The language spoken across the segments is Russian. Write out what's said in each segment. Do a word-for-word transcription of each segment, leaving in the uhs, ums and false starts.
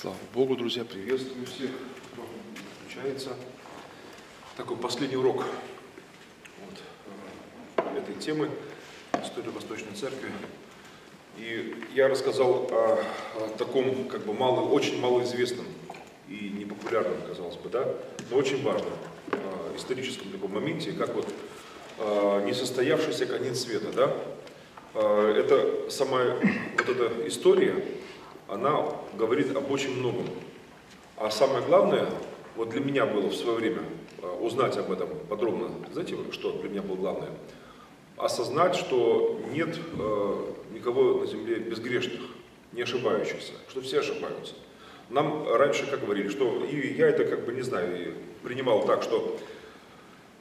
Слава Богу, друзья, приветствую всех, кто включается. Такой последний урок вот, этой темы «История Восточной Церкви». И я рассказал о, о таком, как бы, мало, очень малоизвестном и непопулярном, казалось бы, да, но очень важном э, историческом таком моменте, как вот э, несостоявшийся конец света, да. Э, это сама вот эта история, она говорит об очень многом. А самое главное, вот для меня было в свое время э, узнать об этом подробно, знаете, что для меня было главное? Осознать, что нет э, никого на земле безгрешных, не ошибающихся, что все ошибаются. Нам раньше как говорили, что и я это как бы не знаю, принимал так, что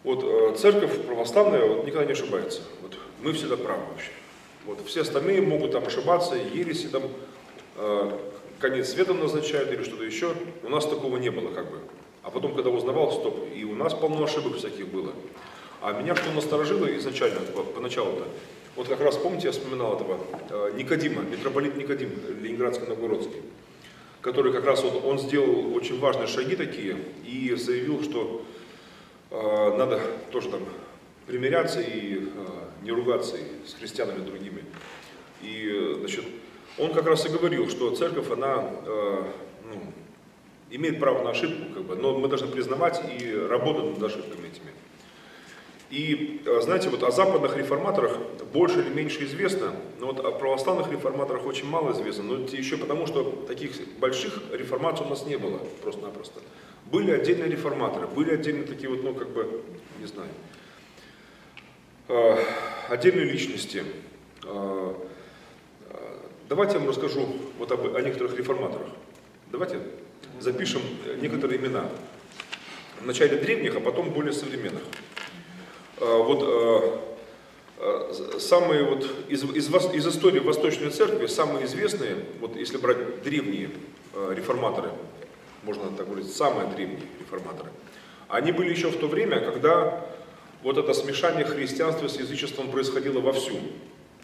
вот э, церковь православная вот, никогда не ошибается, вот, мы всегда правы вообще. Вот, все остальные могут там ошибаться, ереси там, э, конец света назначают или что-то еще, у нас такого не было как бы. А потом, когда узнавал, стоп, и у нас полно ошибок всяких было. А меня что насторожило изначально, поначалу-то, вот как раз, помните, я вспоминал этого Никодима, митрополит Никодим, ленинградский, новгородский, который как раз вот, он сделал очень важные шаги такие и заявил, что э, надо тоже там примиряться и э, не ругаться и с христианами другими. И, значит, он как раз и говорил, что церковь, она э, ну, имеет право на ошибку, как бы, но мы должны признавать и работать над ошибками этими. И, знаете, вот о западных реформаторах больше или меньше известно, но вот о православных реформаторах очень мало известно, но это еще потому, что таких больших реформаций у нас не было просто-напросто. Были отдельные реформаторы, были отдельные такие вот, ну, как бы, не знаю, э, отдельные личности. Э, давайте я вам расскажу вот об, о некоторых реформаторах. Давайте запишем некоторые имена. Вначале древних, а потом более современных. Вот э, самые вот из, из, из истории Восточной Церкви самые известные, вот если брать древние э, реформаторы, можно так говорить, самые древние реформаторы, они были еще в то время, когда вот это смешание христианства с язычеством происходило вовсю,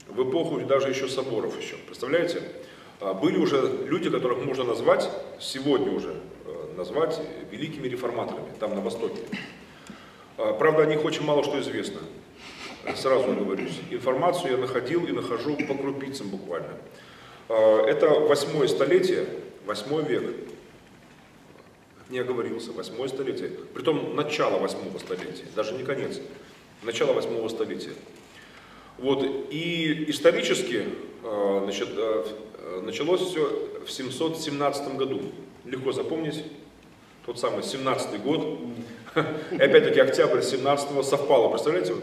в эпоху даже еще соборов еще, представляете? Были уже люди, которых можно назвать, сегодня уже назвать великими реформаторами, там на Востоке. Правда, о них очень мало что известно, сразу говорюсь. Информацию я находил и нахожу по крупицам буквально. Это восьмое столетие, восьмой век. Не оговорился, восьмое столетие. Притом начало восьмого столетия, даже не конец. Начало восьмого столетия. Вот, и исторически, значит, началось все в семьсот семнадцатом году. Легко запомнить. Тот самый семнадцатый год, и опять-таки октябрь семнадцатого совпало, представляете?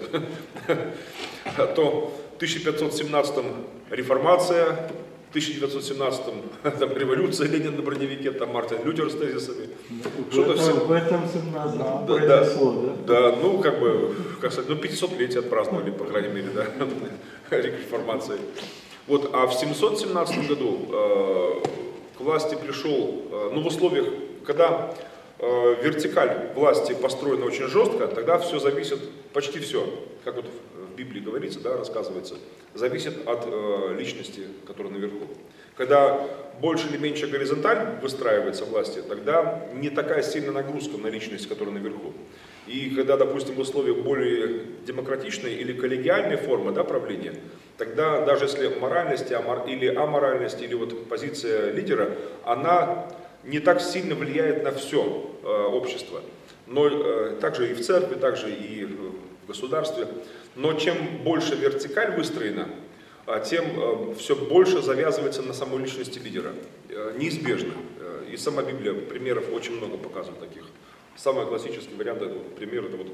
То в тысяча пятьсот семнадцатом реформация, в тысяча девятьсот семнадцатом там, революция Ленина на броневике, там Мартин Лютер с тезисами. Что-то все... В этом семнадцатом произошло, да? Да, ну как бы, как сказать, ну пятисотлетие отпраздновали, по крайней мере, да, реформации. Вот, а в семьсот семнадцатом году э, к власти пришел, э, ну в условиях, когда э, вертикаль власти построена очень жестко, тогда все зависит, почти все, как вот в Библии говорится, да, рассказывается, зависит от э, личности, которая наверху. Когда больше или меньше горизонталь выстраивается власти, тогда не такая сильная нагрузка на личность, которая наверху. И когда, допустим, в условиях более демократичной или коллегиальной формы, да, правления, тогда даже если моральность или аморальность, или вот позиция лидера, она не так сильно влияет на все э, общество, но э, также и в церкви, также и в государстве. Но чем больше вертикаль выстроена, тем э, все больше завязывается на самой личности лидера. Э, неизбежно. Э, и сама Библия примеров очень много показывает таких. Самый классический вариант, вот, пример, это вот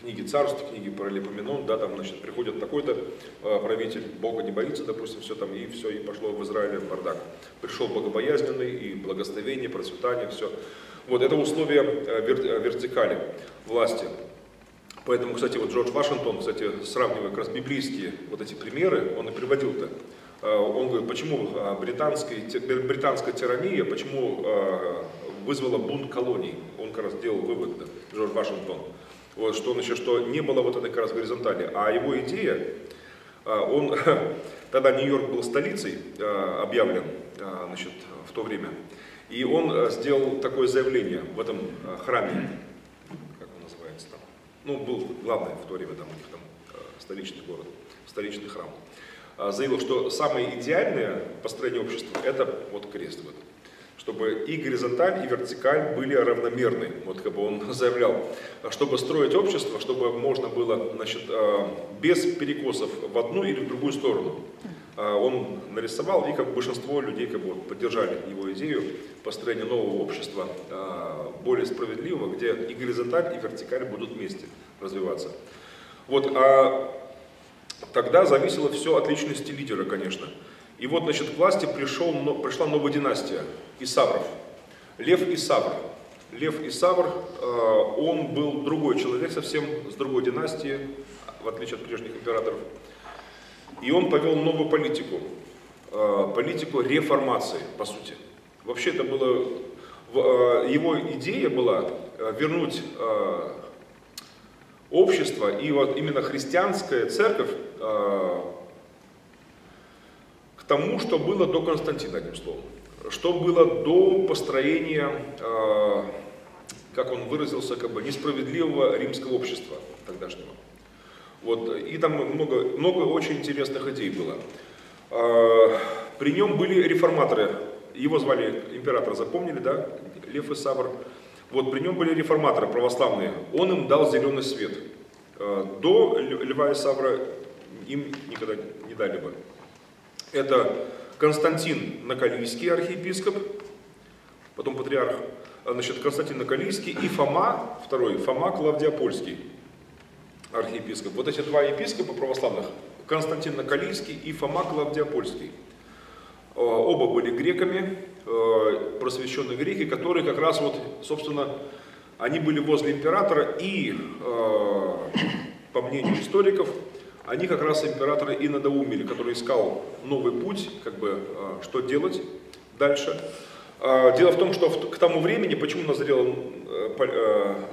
книги царств, книги Паралипоменон, да, там, значит, приходит такой-то э, правитель, Бога не боится, допустим, все там, и все, и пошло в Израиле бардак. Пришел богобоязненный, и благословение, процветание, все. Вот, это условия э, вер, вертикали власти. Поэтому, кстати, вот Джордж Вашингтон, кстати, сравнивая как раз библейские вот эти примеры, он и приводил-то. Э, он говорит, почему британская, британская тирания, почему э, вызвала бунт колоний. Он как раз делал вывод, да, Джордж Вашингтон. Вот, что он еще, что не было вот этой как раз горизонтали. А его идея, он, тогда Нью-Йорк был столицей, объявлен, значит, в то время. И он сделал такое заявление в этом храме, как он называется там, ну, был главный в то время там у них там столичный город, столичный храм. Заявил, что самое идеальное построение общества – это вот крест. Вот, чтобы и горизонталь, и вертикаль были равномерны, вот как бы он заявлял, чтобы строить общество, чтобы можно было, значит, без перекосов в одну или в другую сторону. Он нарисовал, и как большинство людей как бы поддержали его идею построения нового общества, более справедливого, где и горизонталь, и вертикаль будут вместе развиваться. Вот, а тогда зависело все от личности лидера, конечно. И вот, значит, к власти пришел, пришла новая династия Исавров. Лев Исавр. Лев Исавр, он был другой человек совсем, с другой династии, в отличие от прежних императоров. И он повел новую политику, политику реформации, по сути. Вообще это было, его идея была вернуть общество и вот именно христианская церковь к тому, что было до Константина, одним словом. Что было до построения, как он выразился, как бы несправедливого римского общества тогдашнего. Вот, и там много, много очень интересных идей было. При нем были реформаторы. Его звали император, запомнили, да? Лев Исавр. Вот при нем были реформаторы православные. Он им дал зеленый свет. До Льва Исавра им никогда не дали бы. Это Константин Наколийский, архиепископ, потом патриарх, значит, Константин Наколийский и Фома, второй, Фома Клавдиапольский. Архиепископ. Вот эти два епископа православных, Константин Наколийский и Фома Клавдиапольский, оба были греками, просвещенные греки, которые как раз вот, собственно, они были возле императора и, по мнению историков, они как раз императора и надоумили, который искал новый путь, как бы, что делать дальше. Дело в том, что к тому времени, почему назрела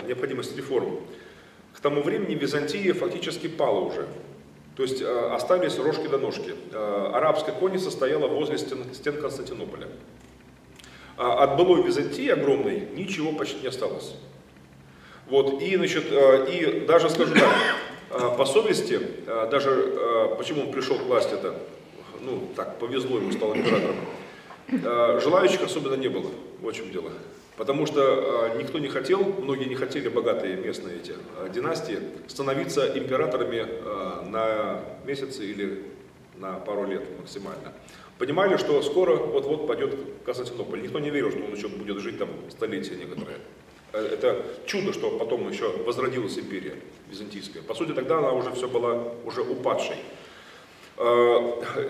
необходимость реформ, к тому времени Византия фактически пала уже, то есть э, остались рожки до ножки. Э, арабская конница стояла возле стен, стен Константинополя. А от былой Византии огромной ничего почти не осталось. Вот, и, значит, э, и даже, скажу так, э, по совести, э, даже э, почему он пришел к власти, это, ну так, повезло ему, стал императором, э, желающих особенно не было, вот в чем дело. Потому что никто не хотел, многие не хотели, богатые местные эти династии, становиться императорами на месяцы или на пару лет максимально. Понимали, что скоро вот-вот падет Константинополь. Никто не верил, что он еще будет жить там столетия некоторые. Это чудо, что потом еще возродилась империя византийская. По сути, тогда она уже все была уже упадшей.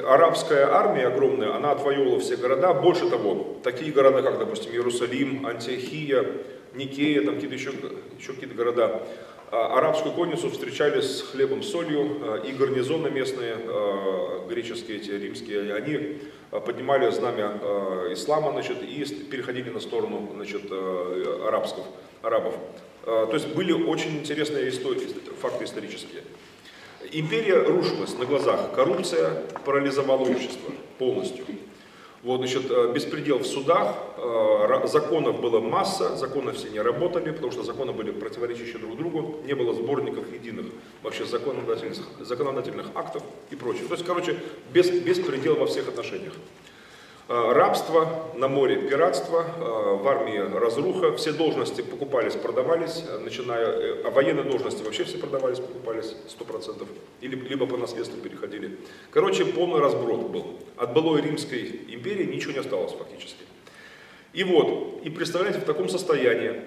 Арабская армия огромная, она отвоевала все города. Больше того, такие города, как, допустим, Иерусалим, Антиохия, Никея, там какие-то еще, еще какие-то города. Арабскую конницу встречали с хлебом, солью, и гарнизоны местные, греческие, эти римские, они поднимали знамя ислама, значит, и переходили на сторону, значит, арабских, арабов. То есть были очень интересные истории, факты исторические. Империя рушилась на глазах, коррупция парализовала общество полностью. Вот, значит, беспредел в судах, законов была масса, законы все не работали, потому что законы были противоречащие друг другу, не было сборников единых вообще законодательных, законодательных актов и прочее. То есть, короче, без, беспредел во всех отношениях. Рабство, на море пиратство, в армии разруха, все должности покупались, продавались, начиная, а военные должности вообще все продавались, покупались сто процентов, или, либо по наследству переходили. Короче, полный разброд был. От былой Римской империи ничего не осталось фактически. И вот, и представляете, в таком состоянии,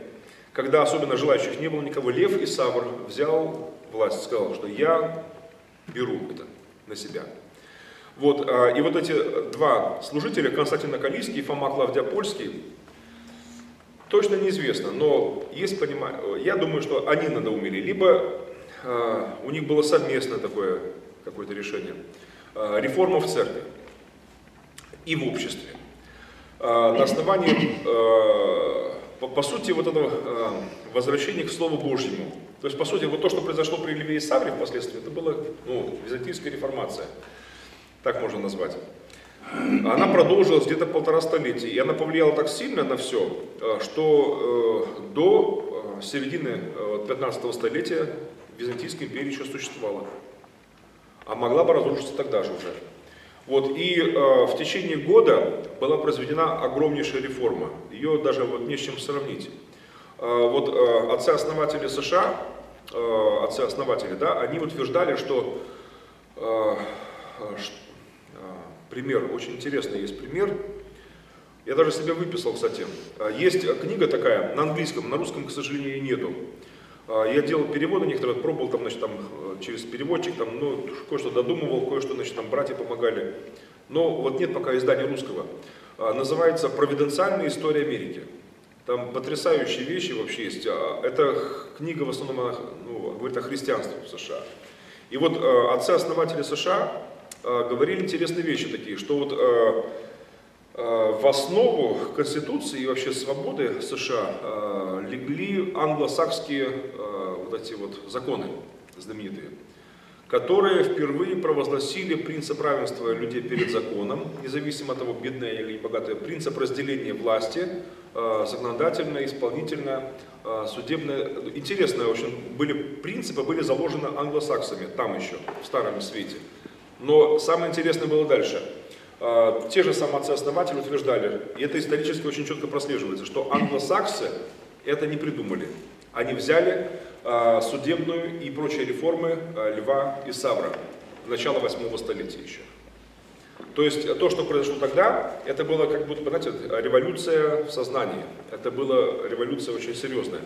когда особенно желающих не было никого, Лев Исавр взял власть, сказал, что я беру это на себя. Вот, и вот эти два служителя, Константин Наколийский и Фома Клавдиапольский, точно неизвестно, но есть понимание, я думаю, что они надоумели, либо э, у них было совместное такое какое-то решение, э, реформа в церкви и в обществе. Э, на основании, э, по, по сути, вот этого э, возвращения к Слову Божьему. То есть, по сути, вот то, что произошло при Льве Исавре впоследствии, это была, ну, византийская реформация. Так можно назвать. Она продолжилась где-то полтора столетия, и она повлияла так сильно на все, что э, до середины пятнадцатого столетия Византийская империя еще существовала, а могла бы разрушиться тогда же уже. Вот, и э, в течение года была произведена огромнейшая реформа, ее даже вот не с чем сравнить. Э, вот э, отцы-основатели США, э, отцы-основатели, да, они утверждали, что, э, что пример, очень интересный есть пример. Я даже себе выписал, кстати. Есть книга такая, на английском, на русском, к сожалению, нету. Я делал переводы некоторые, пробовал там, значит, там, через переводчик, там, ну, кое-что додумывал, кое-что, значит, там, братья помогали. Но вот нет пока издания русского. Называется «Провиденциальная история Америки». Там потрясающие вещи вообще есть. Эта книга в основном, ну, говорит о христианстве в США. И вот отцы-основатели США говорили интересные вещи такие, что вот э, э, в основу Конституции и вообще свободы США э, легли англосакские э, вот эти вот законы знаменитые, которые впервые провозгласили принцип равенства людей перед законом, независимо от того, бедные или богатые, принцип разделения власти, э, законодательная, исполнительная, э, судебная. Интересные очень были принципы, были заложены англосаксами там еще, в Старом Свете. Но самое интересное было дальше. Те же самые отцы-основатели утверждали, и это исторически очень четко прослеживается, что англосаксы это не придумали. Они взяли судебную и прочие реформы Льва Исавра, начала восьмого столетия еще. То есть то, что произошло тогда, это было как будто, знаете, революция в сознании. Это была революция очень серьезная.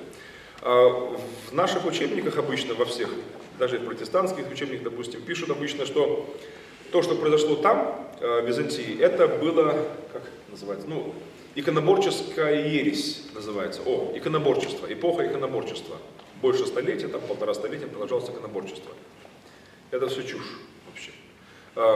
В наших учебниках обычно, во всех, даже в протестантских учебниках, допустим, пишут обычно, что то, что произошло там, в Византии, это было, как называется, ну, иконоборческая ересь называется. О, иконоборчество, эпоха иконоборчества. Больше столетия, там полтора столетия продолжалось иконоборчество. Это все чушь вообще.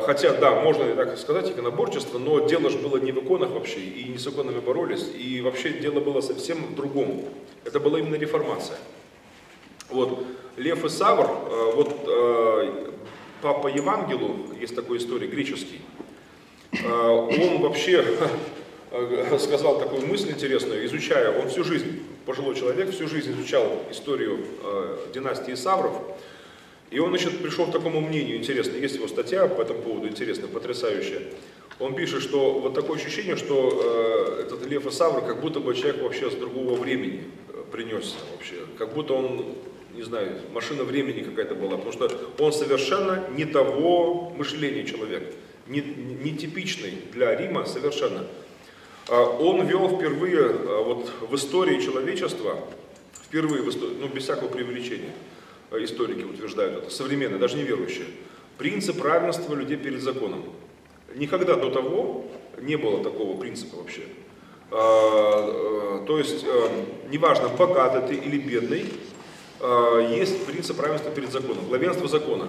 Хотя, да, можно и так сказать, иконоборчество, но дело же было не в иконах вообще, и не с иконами боролись, и вообще дело было совсем в другом. Это была именно реформация. Вот. Лев Исавр, вот Папа Евангелу, есть такой историк греческий, он вообще сказал такую мысль интересную, изучая, он всю жизнь, пожилой человек, всю жизнь изучал историю династии Исавров, и он, значит, пришел к такому мнению, интересно, есть его статья по этому поводу, интересная, потрясающая. Он пишет, что вот такое ощущение, что э, этот Лев Исавр как будто бы человек вообще с другого времени э, принесся вообще. Как будто он, не знаю, машина времени какая-то была, потому что он совершенно не того мышления человек, не, не типичный для Рима совершенно. Э, он вел впервые э, вот, в истории человечества, впервые, в истории, ну, без всякого преувеличения, историки утверждают это, современные, даже неверующие, принцип равенства людей перед законом. Никогда до того не было такого принципа вообще. То есть, неважно, богатый ты или бедный, есть принцип равенства перед законом, главенство закона.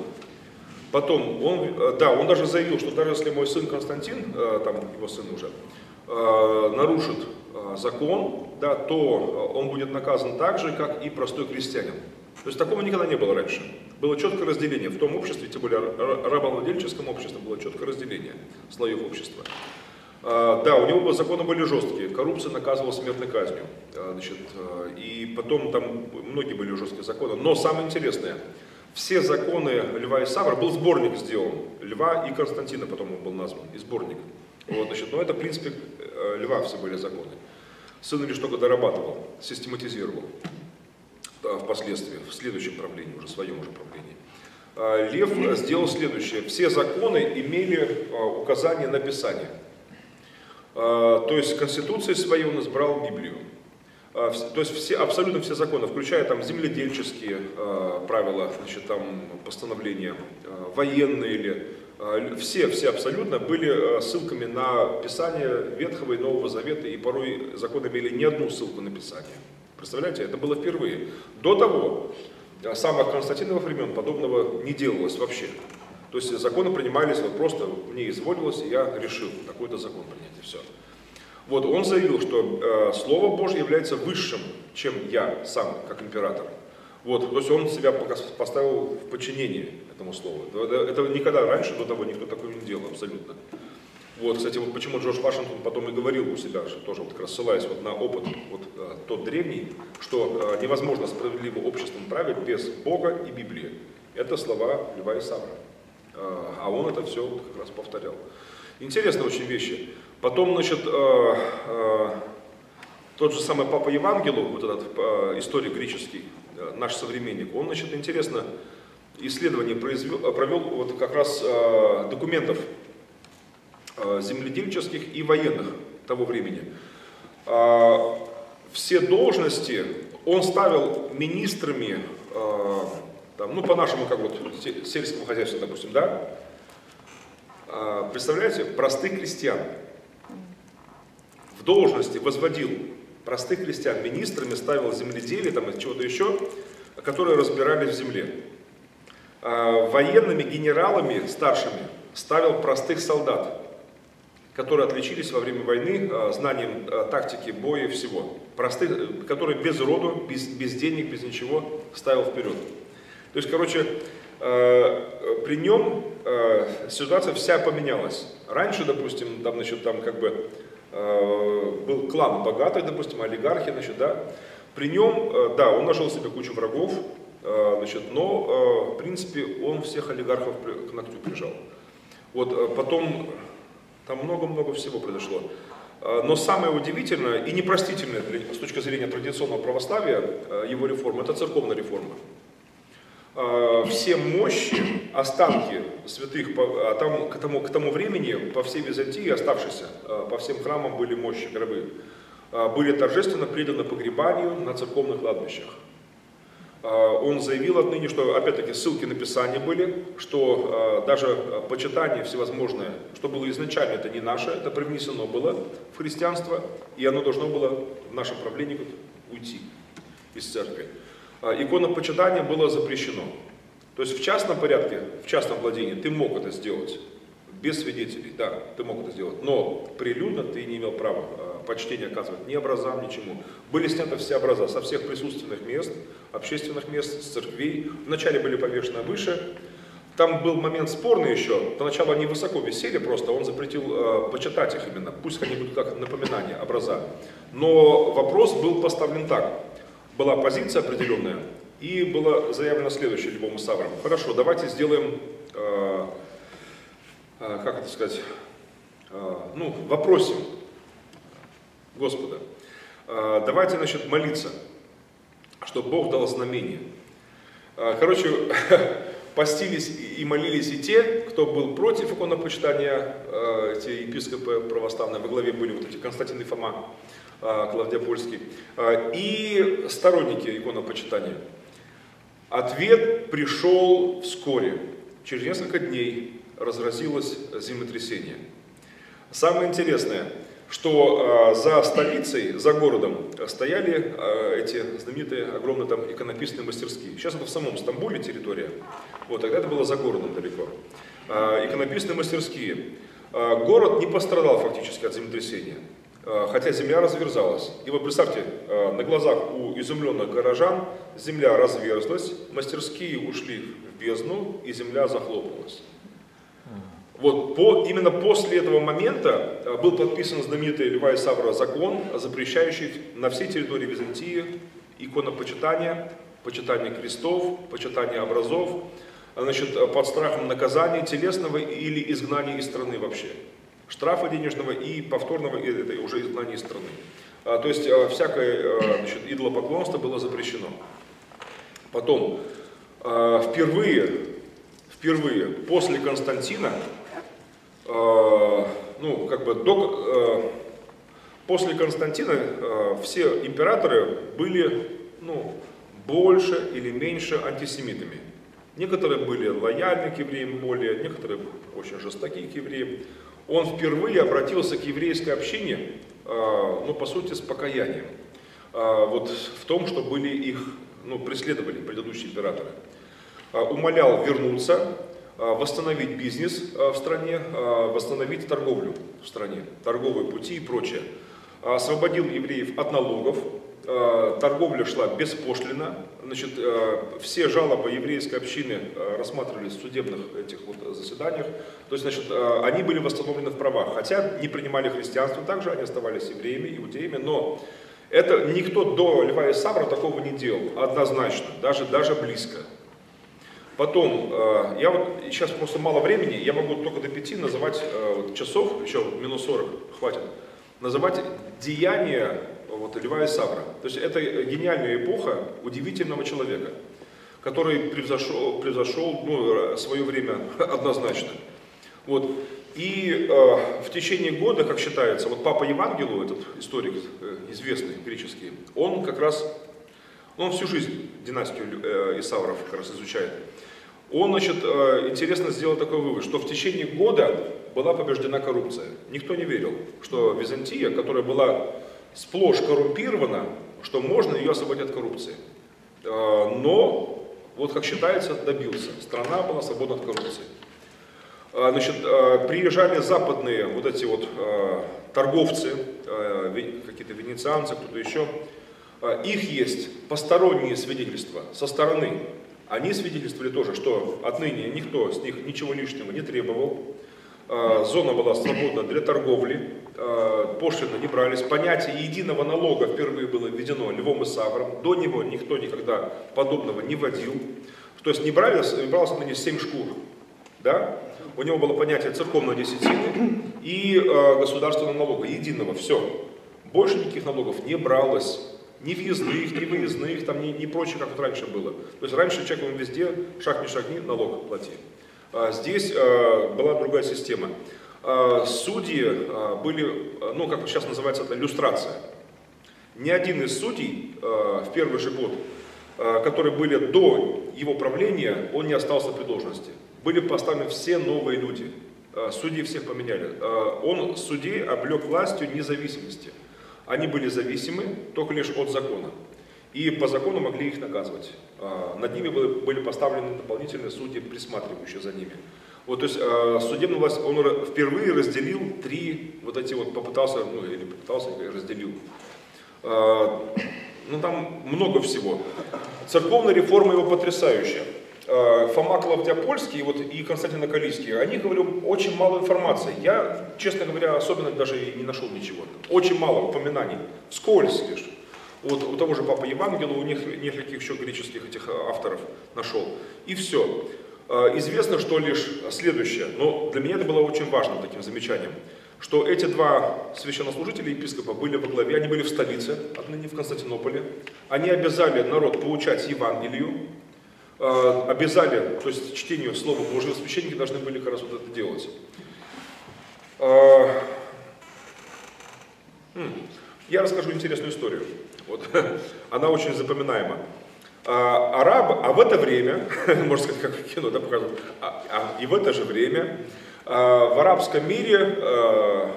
Потом, он, да, он даже заявил, что даже если мой сын Константин, там его сын уже, нарушит закон, да, то он будет наказан так же, как и простой крестьянин. То есть такого никогда не было раньше. Было четкое разделение. В том обществе, тем более рабовладельческом обществе, было четкое разделение слоев общества. Да, у него законы были жесткие. Коррупция наказывалась смертной казнью. Значит, и потом там многие были жесткие законы. Но самое интересное, все законы Льва Исавра, был сборник сделан. Льва и Константина потом он был назван, и сборник. Вот, значит, но это, в принципе, Льва все были законы. Сын лишь только дорабатывал, систематизировал. Впоследствии, в следующем правлении, уже в своем уже правлении. Лев сделал следующее. Все законы имели указание на Писание. То есть Конституцией своей он избрал Библию. То есть все, абсолютно все законы, включая там земледельческие правила, значит, там постановления, военные или все, все абсолютно были ссылками на Писание Ветхого и Нового Завета, и порой законы имели не одну ссылку на Писание. Представляете, это было впервые. До того, самых Константиновых времен, подобного не делалось вообще. То есть законы принимались, вот просто мне изволилось, и я решил такой-то закон принять, и все. Вот он заявил, что э, Слово Божье является высшим, чем я сам, как император. Вот, то есть он себя поставил в подчинение этому слову. Этого никогда раньше до того никто такого не делал абсолютно. Вот, кстати, вот почему Джордж Вашингтон потом и говорил у себя, что тоже вот как раз ссылаясь вот на опыт вот, а, тот древний, что а, невозможно справедливо обществом править без Бога и Библии. Это слова Льва Исавра. А, а он это все вот как раз повторял. Интересные очень вещи. Потом, значит, а, а, тот же самый Папа Евангелу, вот этот а, историк греческий, а, наш современник, он, значит, интересно исследование произвел, провел вот как раз а, документов земледельческих и военных того времени. Все должности он ставил министрами, там, ну, по-нашему, как вот, сельского хозяйства, допустим, да? Представляете, простых крестьян. В должности возводил простых крестьян министрами, ставил земледелие, там, и чего-то еще, которые разбирались в земле. Военными генералами старшими ставил простых солдат, которые отличились во время войны знанием тактики, боя и всего. Простых, которые без роду, без, без денег, без ничего ставил вперед. То есть, короче, при нем ситуация вся поменялась. Раньше, допустим, там, значит, там как бы был клан богатых, допустим, олигархи, значит, да. При нем, да, он нашел себе кучу врагов, значит, но, в принципе, он всех олигархов к ногтю прижал. Вот, потом... Там много-много всего произошло. Но самое удивительное и непростительное с точки зрения традиционного православия его реформа – это церковная реформа. Все мощи, останки святых, а там, к, тому, к тому времени по всей Византии оставшиеся, по всем храмам были мощи, гробы, были торжественно преданы погребанию на церковных кладбищах. Он заявил отныне, что, опять-таки, ссылки на Писание были, что э, даже почитание всевозможное, что было изначально, это не наше, это привнесено было в христианство, и оно должно было в нашем правлении уйти из церкви. Э, иконопочитание было запрещено. То есть в частном порядке, в частном владении ты мог это сделать, без свидетелей, да, ты мог это сделать, но прилюдно ты не имел права почтение оказывать ни образам, ничему. Были сняты все образа со всех присутственных мест, общественных мест, с церквей. Вначале были повешены выше. Там был момент спорный еще. Поначалу они высоко висели просто, он запретил э, почитать их именно. Пусть они будут как напоминание, образа. Но вопрос был поставлен так. Была позиция определенная, и было заявлено следующее Львом Исавром. Хорошо, давайте сделаем, э, э, как это сказать, э, ну, вопросим Господа, давайте, значит, молиться, чтобы Бог дал знамение. Короче, постились и молились и те, кто был против иконопочитания, те епископы православные, во главе были вот эти Константин и Фома Клавдиапольский, и сторонники иконопочитания. Ответ пришел вскоре. Через несколько дней разразилось землетрясение. Самое интересное, что э, за столицей, за городом стояли э, эти знаменитые огромные там иконописные мастерские. Сейчас это в самом Стамбуле территория, вот, тогда это было за городом далеко. Э, иконописные мастерские. Э, город не пострадал фактически от землетрясения, э, хотя земля разверзалась. И вот представьте, э, на глазах у изумленных горожан земля разверзлась, мастерские ушли в бездну и земля захлопнулась. Вот, по, именно после этого момента был подписан знаменитый Льва Исавра закон, запрещающий на всей территории Византии иконопочитание, почитание крестов, почитание образов, значит, под страхом наказания телесного или изгнания из страны вообще. Штрафа денежного и повторного, и это уже изгнания из страны. А, то есть а, всякое а, значит, идолопоклонство было запрещено. Потом, а, впервые, впервые после Константина, ну, как бы, до, э, после Константина э, все императоры были, ну, больше или меньше антисемитами. Некоторые были лояльны к евреям более, некоторые очень жестоки к евреям. Он впервые обратился к еврейской общине, э, ну, по сути, с покаянием. Э, вот в том, что были их, ну, преследовали предыдущие императоры. Э, умолял вернуться, восстановить бизнес в стране, восстановить торговлю в стране, торговые пути и прочее. Освободил евреев от налогов, торговля шла беспошлино, значит, все жалобы еврейской общины рассматривались в судебных этих вот заседаниях, то есть, значит, они были восстановлены в правах, хотя не принимали христианство, также они оставались евреями, иудеями, но это никто до Льва Исавра такого не делал, однозначно, даже, даже близко. Потом, я вот, сейчас просто мало времени, я могу только до пяти называть вот, часов, еще минус сорок, хватит, называть деяния вот, Льва Исавра. То есть это гениальная эпоха удивительного человека, который превзошел, превзошел ну, свое время однозначно. Вот. И э, в течение года, как считается, вот Папа Евангелу, этот историк э, известный греческий, он как раз, он всю жизнь династию э, Исавров как раз изучает. Он, значит, э, интересно сделал такой вывод, что в течение года была побеждена коррупция. Никто не верил, что Византия, которая была сплошь коррумпирована, что можно ее освободить от коррупции. Э, но, вот как считается, добился. Страна была свободна от коррупции. Значит, приезжали западные вот эти вот торговцы, какие-то венецианцы, кто-то еще. Их есть посторонние свидетельства со стороны. Они свидетельствовали тоже, что отныне никто с них ничего лишнего не требовал. Зона была свободна для торговли, пошлины не брались. Понятие единого налога впервые было введено Львом Исавром. До него никто никогда подобного не вводил. То есть не бралось, не бралось отныне семь шкур. Да? У него было понятие церковной десятины и э, государственного налога, единого, все. Больше никаких налогов не бралось, ни въездных, ни выездных, там, ни, ни прочих, как вот раньше было. То есть раньше человек везде, шаг не шагни, налог плати. А здесь э, была другая система. А судьи э, были, ну как сейчас называется это, люстрация. Ни один из судей э, в первый же год, э, которые были до его правления, он не остался при должности. Были поставлены все новые люди, судей всех поменяли. Он судей облег властью независимости. Они были зависимы только лишь от закона. И по закону могли их наказывать. Над ними были поставлены дополнительные судьи, присматривающие за ними. Вот, то есть судебную власть он впервые разделил три, вот эти вот попытался, ну или попытался, разделил. Ну там много всего. Церковная реформа его потрясающая. Фома Клавдиапольский вот, и Константин Наколийский, они, говорю, очень мало информации. Я, честно говоря, особенно даже и не нашел ничего. Очень мало упоминаний, вскользь лишь. Вот, у того же Папы Евангелу, у них нескольких еще греческих этих авторов нашел. И все. Известно, что лишь следующее, но для меня это было очень важным таким замечанием, что эти два священнослужителя епископа были во главе, они были в столице, отныне в Константинополе. Они обязали народ получать Евангелию, обязали, то есть чтению слова Божьего, священники должны были как раз вот это делать. Я расскажу интересную историю. Вот. Она очень запоминаема. Арабы, а в это время, можно сказать, как в кино, да, показывают, а, а, и в это же время в арабском мире,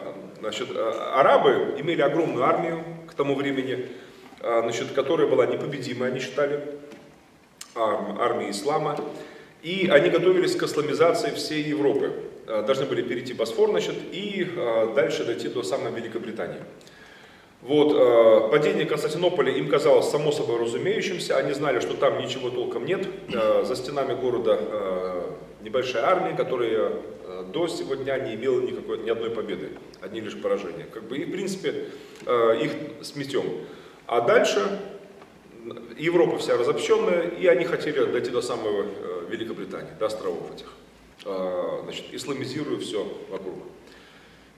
значит, арабы имели огромную армию к тому времени, значит, которая была непобедимой, они считали, армии ислама, и они готовились к исламизации всей Европы. Должны были перейти Босфор, значит, и дальше дойти до самой Великобритании. Вот, падение Константинополя им казалось само собой разумеющимся, они знали, что там ничего толком нет, за стенами города небольшая армия, которая до сегодня не имела никакой, ни одной победы, одни лишь поражения. Как бы, и в принципе их сметем. А дальше Европа вся разобщенная, и они хотели дойти до самого Великобритании, до островов этих, значит, исламизируя все вокруг.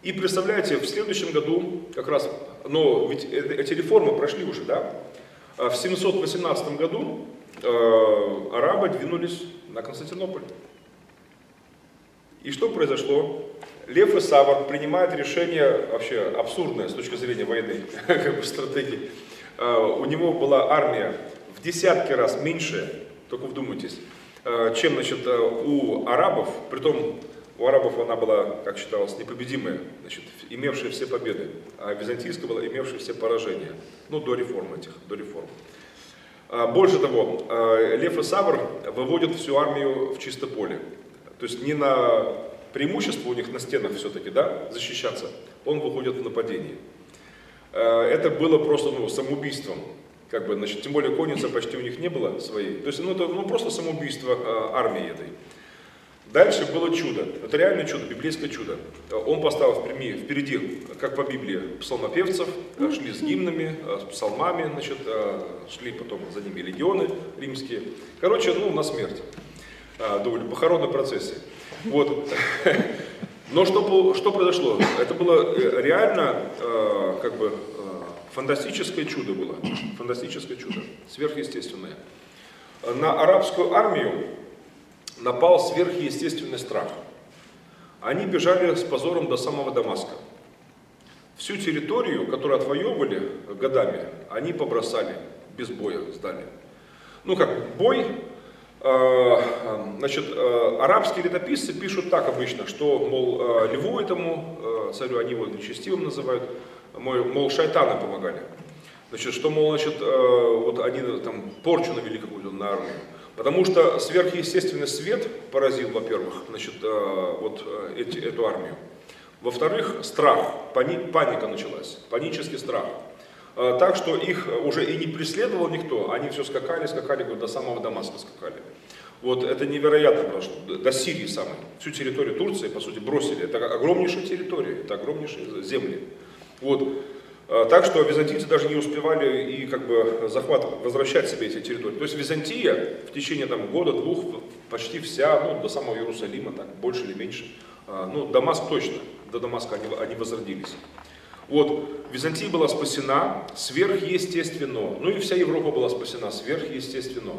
И представляете, в следующем году, как раз, но ведь эти реформы прошли уже, да? В семьсот восемнадцатом году арабы двинулись на Константинополь. И что произошло? Лев Исавр принимает решение, вообще абсурдное с точки зрения военной стратегии. У него была армия в десятки раз меньше, только вдумайтесь, чем, значит, у арабов, притом у арабов она была, как считалось, непобедимая, значит, имевшая все победы, а византийская была имевшая все поражения, ну, до реформ этих, до реформ. Больше того, Лев Исавр выводит всю армию в чисто поле, то есть не на преимущество у них на стенах все-таки, да, защищаться, он выходит в нападение. это было просто ну, самоубийством. Как бы, значит, тем более конницы почти у них не было своей. То есть ну, это ну, просто самоубийство армии этой. Дальше было чудо. Это реально чудо, библейское чудо. Он поставил впереди, как по Библии, псалмопевцев, шли с гимнами, с псалмами, значит, шли потом за ними легионы римские. Короче, ну, на смерть. Довольно похоронной процессии. Вот. Но что, что произошло? Это было реально, как бы, фантастическое чудо было. Фантастическое чудо, сверхъестественное. На арабскую армию напал сверхъестественный страх. Они бежали с позором до самого Дамаска. Всю территорию, которую отвоевывали годами, они побросали, без боя сдали. Ну как, бой, значит, арабские летописцы пишут так обычно, что, мол, льву этому, царю, они его нечестивым называют, мол, шайтаны помогали. Значит, что, мол, значит, вот они там порчу навели какую-то на армию. Потому что сверхъестественный свет поразил, во-первых, значит, вот эти, эту армию. Во-вторых, страх, пани, паника началась, панический страх. Так что их уже и не преследовал никто, они все скакали, скакали, до самого Дамаска скакали. Вот это невероятно прошло, до Сирии самой. Всю территорию Турции, по сути, бросили. Это огромнейшая территория, это огромнейшие земли. Вот. Так что византийцы даже не успевали и как бы захват, возвращать себе эти территории. То есть Византия в течение там, года-двух почти вся, ну, до самого Иерусалима, так, больше или меньше. Ну, Дамаск точно, до Дамаска они, они возродились. Вот, Византия была спасена сверхъестественно, ну и вся Европа была спасена сверхъестественно.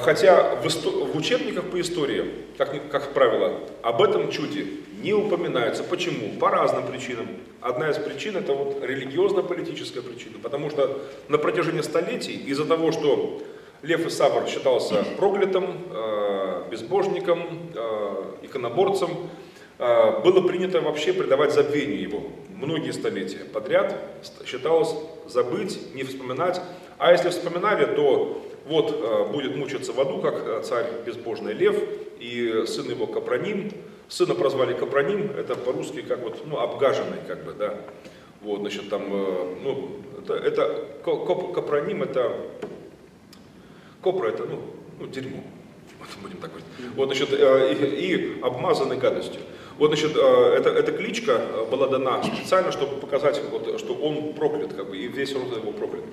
Хотя в, в учебниках по истории, как, как правило, об этом чуде не упоминается. Почему? По разным причинам. Одна из причин это вот религиозно-политическая причина, потому что на протяжении столетий из-за того, что Лев Исавр считался проклятым, э, безбожником, э, иконоборцем, э, было принято вообще придавать забвению его. Многие столетия подряд считалось забыть, не вспоминать, а если вспоминали, то вот э, будет мучиться в аду, как царь безбожный Лев и сын его Капроним. Сына прозвали Капроним, это по-русски как вот, ну, обгаженный, как бы, да. Вот, значит, там, э, ну, это, это коп, Капроним, это, копра, это, ну, ну дерьмо, вот, будем так говорить. Вот, значит, э, и, и обмазанный гадостью. Вот, значит, э, это, эта кличка была дана специально, чтобы показать, вот, что он проклят, как бы, и весь род его проклят.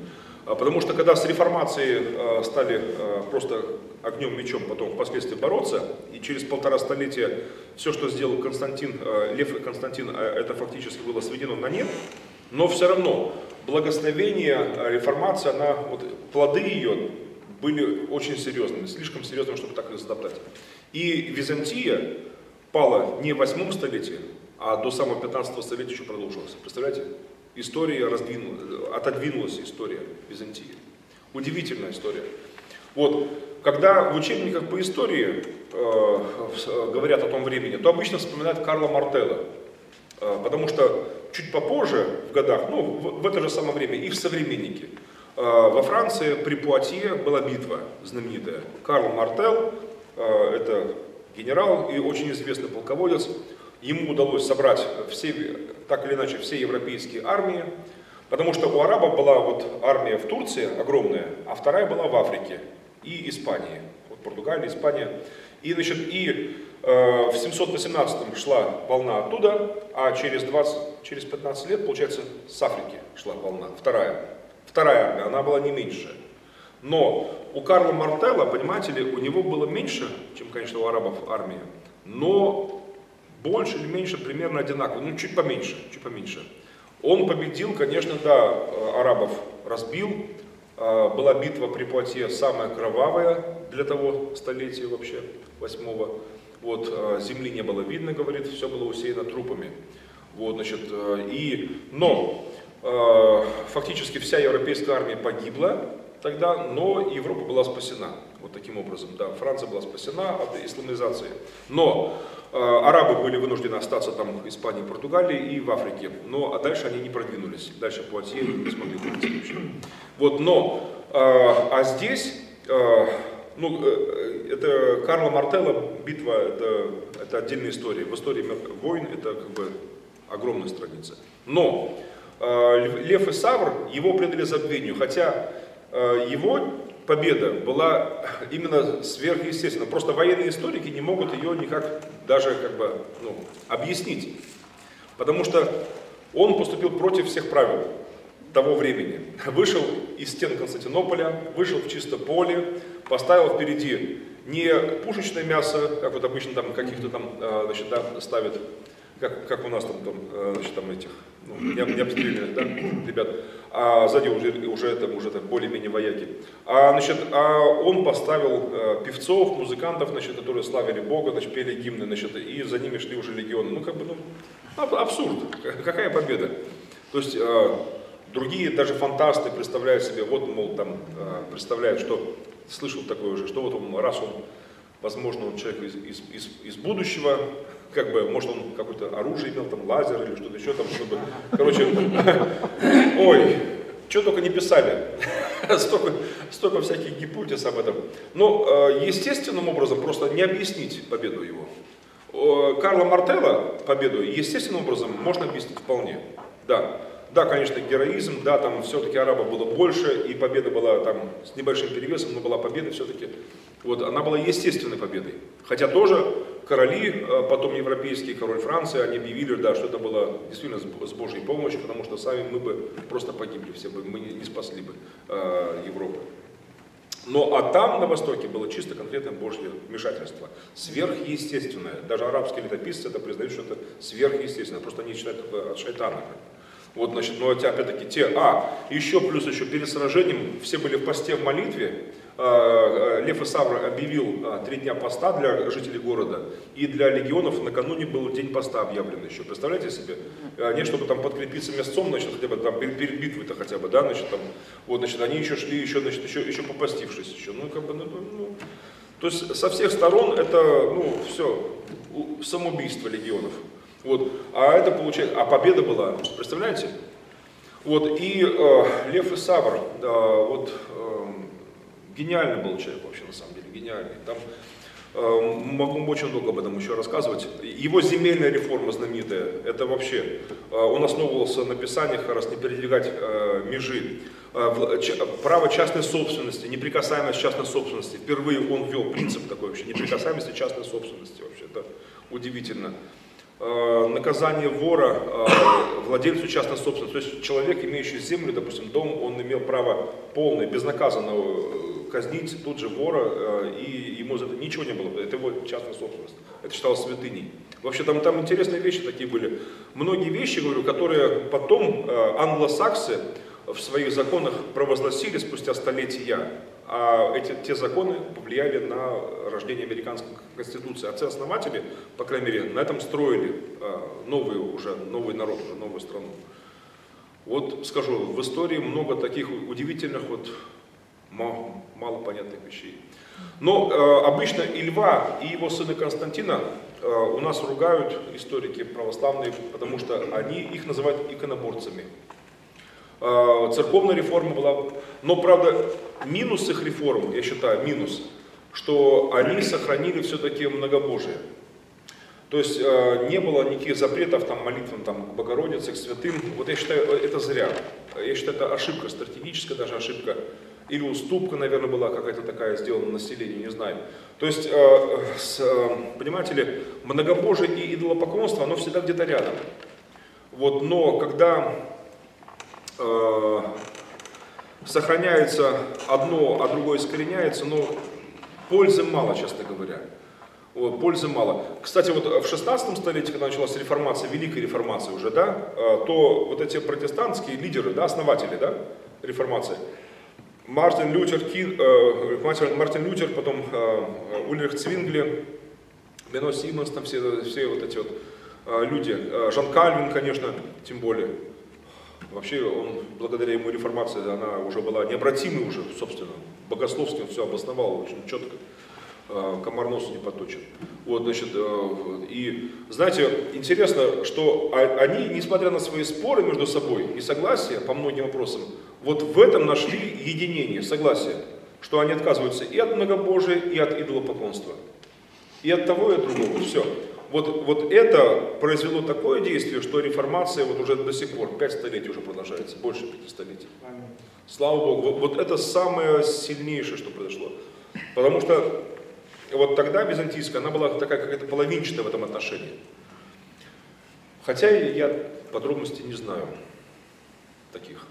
Потому что, когда с реформацией э, стали э, просто огнем, мечом потом впоследствии бороться, и через полтора столетия все, что сделал Константин, э, Лев и Константин, э, это фактически было сведено на нет, но все равно благословение, э, реформация, она, вот, плоды ее были очень серьезными, слишком серьезными, чтобы так их затоптать. И Византия пала не в восьмом столетии, а до самого пятнадцатого столетия еще продолжилась, представляете? История раздвинулась, отодвинулась история Византии. Удивительная история. Вот, когда в учебниках по истории э, говорят о том времени, то обычно вспоминают Карла Мартелла. Э, потому что чуть попозже, в годах, ну, в, в это же самое время, и в современнике. Э, во Франции при Пуатье была битва знаменитая. Карл Мартелл, э, это генерал и очень известный полководец, ему удалось собрать все, так или иначе, все европейские армии, потому что у арабов была вот армия в Турции огромная, а вторая была в Африке и Испании, вот Португалия, Испания. И, значит, и э, в семьсот восемнадцатом шла волна оттуда, а через, двадцать, через пятнадцать лет, получается, с Африки шла волна, вторая. Вторая армия, она была не меньше. Но у Карла Мартелла, понимаете ли, у него было меньше, чем, конечно, у арабов армия, но больше или меньше, примерно одинаково, ну чуть поменьше, чуть поменьше. Он победил, конечно, да, арабов разбил, была битва при Пуатье самая кровавая для того столетия вообще, восьмого. Вот, земли не было видно, говорит, все было усеяно трупами. Вот, значит, и, но фактически вся европейская армия погибла тогда, но Европа была спасена. Вот таким образом, да, Франция была спасена от исламизации. Но э, арабы были вынуждены остаться там в Испании, Португалии и в Африке. Но а дальше они не продвинулись. Дальше Пуатье не смогли продвинуться. Вот, но, э, а здесь, э, ну, э, это Карла Мартелла, битва, это, это отдельная история. В истории войн это как бы огромная страница. Но Лев Исавр, его предали забвению, хотя его победа была именно сверхъестественна. Просто военные историки не могут ее никак даже как бы, ну, объяснить, потому что он поступил против всех правил того времени. Вышел из стен Константинополя, вышел в чисто поле, поставил впереди не пушечное мясо, как вот обычно там каких-то там, значит, да, ставят, как, как у нас там, там, значит, там этих, ну, не, не обстрелянных, да, ребят, а сзади уже, уже, это, уже это более-менее вояки. А, значит, а он поставил певцов, музыкантов, значит, которые славили Бога, значит, пели гимны, значит, и за ними шли уже легионы. Ну, как бы, ну, абсурд, какая победа. То есть, другие даже фантасты представляют себе, вот, мол, там, представляют, что, слышал такое уже, что вот он, раз он, возможно, он человек из, из, из, из будущего, как бы, может, он какое-то оружие имел, там, лазер или что-то еще, там, чтобы, короче, ой, что только не писали, столько, столько всяких гипотез об этом. Но естественным образом просто не объяснить победу его. Карла Мартелла победу естественным образом можно объяснить вполне, да. Да, конечно, героизм, да, там все-таки арабов было больше, и победа была там с небольшим перевесом, но была победа все-таки. Вот, она была естественной победой. Хотя тоже короли, потом европейские, король Франции, они объявили, да, что это было действительно с Божьей помощью, потому что сами мы бы просто погибли все бы, мы не спасли бы э, Европу. Но а там, на Востоке, было чисто конкретное Божье вмешательство. Сверхъестественное. Даже арабские летописцы это признают, что это сверхъестественное. Просто они считают это от шайтана. Вот, значит, но опять-таки те, а, еще плюс еще перед сражением, все были в посте, в молитве, Лев Исавр объявил три дня поста для жителей города, и для легионов накануне был день поста объявлен еще, представляете себе? Не, чтобы там подкрепиться мясцом, значит, хотя бы там перед битвой-то хотя бы, да, значит, там, вот, значит, они еще шли, еще, значит, еще, еще попастившись еще, ну, как бы, ну, ну, то есть со всех сторон это, ну, все, самоубийство легионов. Вот. А это получается, а победа была, представляете? Вот. И э, Лев Исавр, да, вот, э, гениальный был человек вообще, на самом деле, гениальный. Там, э, могу очень долго об этом еще рассказывать. Его земельная реформа знаменитая, это вообще, э, он основывался на писаниях, как раз не передвигать э, межи. Э, ч, право частной собственности, неприкасаемость частной собственности. Впервые он ввел принцип такой вообще, неприкасаемость частной собственности вообще, это удивительно. Наказание вора владельцу частной собственности. То есть человек, имеющий землю, допустим, дом, он имел право полное, безнаказанно казнить тут же вора, и ему за это ничего не было, это его частная собственность. Это считалось святыней. Вообще там, там интересные вещи такие были. Многие вещи, говорю, которые потом англосаксы в своих законах провозгласили спустя столетия, а эти, те законы повлияли на рождение американской конституции. Отцы-основатели, по крайней мере, на этом строили новый, уже, новый народ, уже новую страну. Вот скажу, в истории много таких удивительных, вот, мало, мало понятных вещей. Но э, обычно и Льва, и его сына Константина э, у нас ругают историки православные, потому что они их называют иконоборцами. Церковная реформа была, но, правда, минус их реформ, я считаю, минус, что они сохранили все-таки многобожие. То есть не было никаких запретов там, молитвам там, к Богородице, к святым. Вот я считаю, это зря. Я считаю, это ошибка, стратегическая даже ошибка. Или уступка, наверное, была какая-то такая сделана населению, не знаю. То есть, понимаете ли, многобожие и идолопоклонство, оно всегда где-то рядом. Вот, но когда сохраняется одно, а другое искореняется, но пользы мало, честно говоря. Вот, пользы мало. Кстати, вот в шестнадцатом столетии, когда началась реформация, Великая реформация уже, да, то вот эти протестантские лидеры, да, основатели, да, реформации, Мартин Лютер, Кин, э, Мартин Лютер, потом э, Ульрих Цвингли, Менно Симонс, там все, все вот эти вот э, люди, Жан Кальвин, конечно, тем более. Вообще, он, благодаря ему реформации, она уже была необратимой уже, собственно, богословски он все обосновал очень четко, комар носу не подточен. Вот, значит, и, знаете, интересно, что они, несмотря на свои споры между собой, несогласия по многим вопросам, вот в этом нашли единение, согласие, что они отказываются и от многобожия, и от идолопоклонства, и от того, и от другого, все. вот, вот это произвело такое действие, что реформация вот уже до сих пор, пять столетий уже продолжается, больше пяти столетий. Слава Богу, вот, вот это самое сильнейшее, что произошло. Потому что вот тогда Византийская, она была такая какая-то половинчатая в этом отношении. Хотя я подробностей не знаю таких.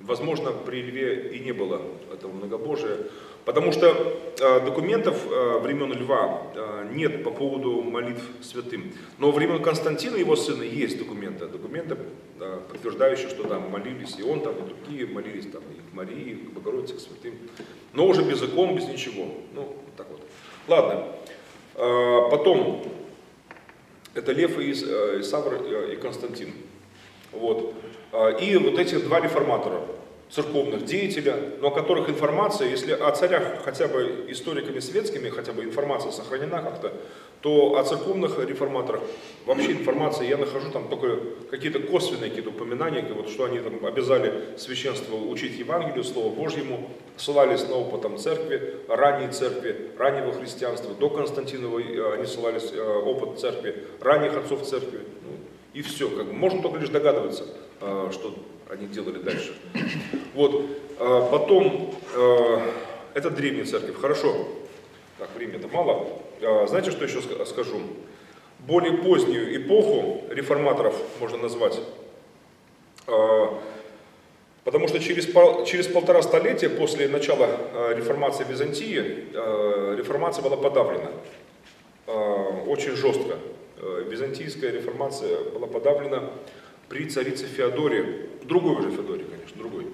Возможно, при Льве и не было этого многобожия, потому что э, документов э, времен Льва э, нет по поводу молитв святым. Но во времен Константина и его сына есть документы, документы, э, подтверждающие, что там молились и он, там, и другие молились, там, и к Марии, и к Богородице, к святым. Но уже без икон, без ничего. Ну, так вот. Ладно. Э, потом, это Лев и Исавр и Константин. Вот. И вот эти два реформатора, церковных деятеля, но о которых информация, если о царях хотя бы историками светскими, хотя бы информация сохранена как-то, то о церковных реформаторах вообще информация, я нахожу там только какие-то косвенные какие-то упоминания, вот, что они там обязали священство учить Евангелию, Слово Божьему, ссылались на опыт там, церкви, ранней церкви, раннего христианства, до Константинова они ссылались опыт церкви, ранних отцов церкви. И все, как бы, можно только лишь догадываться, что они делали дальше. Вот, потом, это древняя церковь, хорошо, так, времени-то мало. Знаете, что еще скажу? Более позднюю эпоху реформаторов можно назвать, потому что через, через полтора столетия после начала реформации Византии, реформация была подавлена очень жестко. Византийская реформация была подавлена при царице Феодоре, другой уже Феодоре, конечно, другой,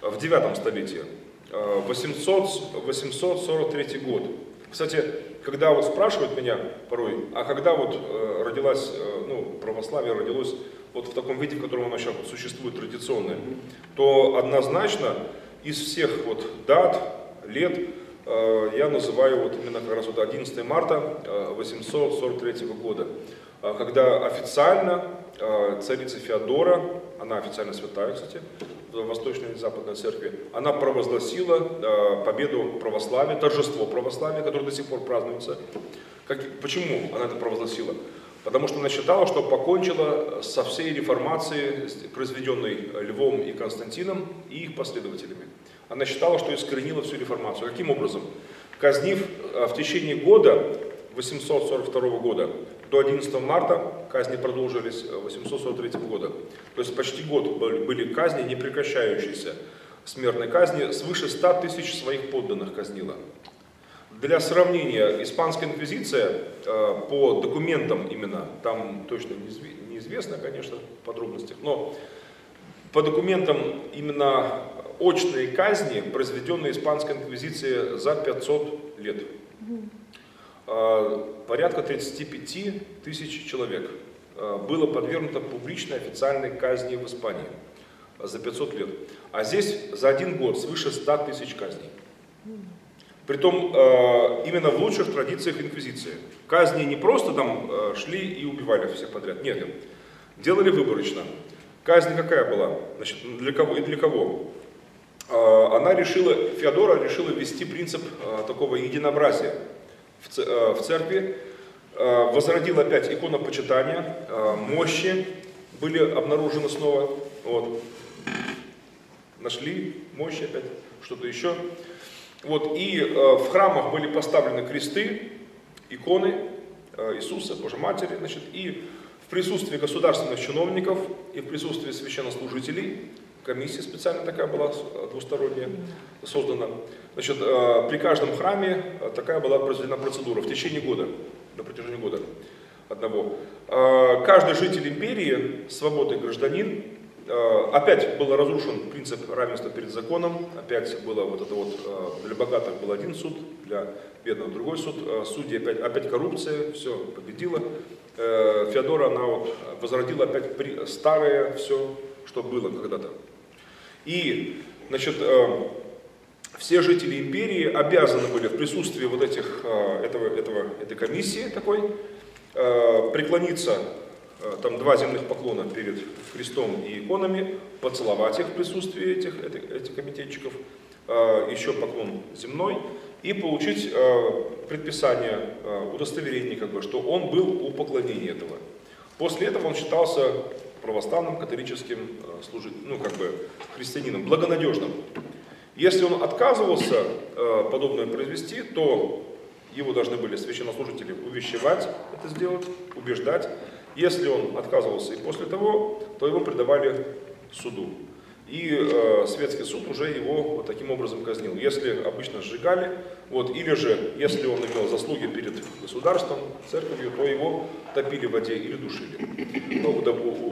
в девятом столетии, восемьсот сорок третий год. Кстати, когда вот спрашивают меня порой, а когда вот родилась, ну, православие родилось вот в таком виде, в котором оно сейчас существует традиционное, то однозначно из всех вот дат, лет, я называю вот именно как раз вот одиннадцатое марта восемьсот сорок третьего года, когда официально царица Феодора, она официально святая, кстати, в Восточной и Западной церкви, она провозгласила победу православия, торжество православия, которое до сих пор празднуется. Как, почему она это провозгласила? Потому что она считала, что покончила со всей реформацией, произведенной Львом и Константином и их последователями. Она считала, что искоренила всю реформацию. Каким образом? Казнив в течение года, восемьсот сорок второго года, до одиннадцатого марта казни продолжились восемьсот сорок третьего года. То есть почти год были казни, не прекращающиеся смертной казни, свыше ста тысяч своих подданных казнила. Для сравнения, испанская инквизиция по документам именно, там точно неизвестно, конечно, в подробностях, но по документам именно очные казни, произведенные испанской инквизицией за пятьсот лет. Порядка тридцати пяти тысяч человек было подвергнуто публичной официальной казни в Испании за пятьсот лет. А здесь за один год свыше ста тысяч казней. Притом именно в лучших традициях инквизиции. Казни не просто там шли и убивали всех подряд, нет, делали выборочно. Казнь какая была? Значит, для кого и для кого? Она решила, Феодора решила ввести принцип такого единообразия в церкви, возродила опять иконопочитание, мощи были обнаружены снова, вот. Нашли мощи опять, что-то еще. Вот. И в храмах были поставлены кресты, иконы Иисуса, Божьей Матери, значит, и в присутствии государственных чиновников и в присутствии священнослужителей, комиссия специально такая была, двусторонняя, создана. Значит, при каждом храме такая была произведена процедура в течение года, на протяжении года одного. Каждый житель империи, свободный гражданин, опять был разрушен принцип равенства перед законом, опять было вот это вот, для богатых был один суд, для бедного другой суд, судьи опять, опять коррупция, все победила. Феодора, она вот возродила опять старое все, что было когда-то. И, значит, э, все жители империи обязаны были в присутствии вот этих, э, этого, этого, этой комиссии такой, э, преклониться, э, там два земных поклона перед крестом и иконами, поцеловать их в присутствии этих, этих, этих комитетчиков, э, еще поклон земной, и получить э, предписание, э, удостоверение, как бы, что он был у поклонения этого. После этого он считался православным, католическим э, служителем, ну, как бы, христианином, благонадежным. Если он отказывался э, подобное произвести, то его должны были священнослужители увещевать это сделать, убеждать. Если он отказывался и после того, то его предавали суду. И э, светский суд уже его вот таким образом казнил. Если обычно сжигали, вот, или же, если он имел заслуги перед государством, церковью, то его топили в воде или душили, ну,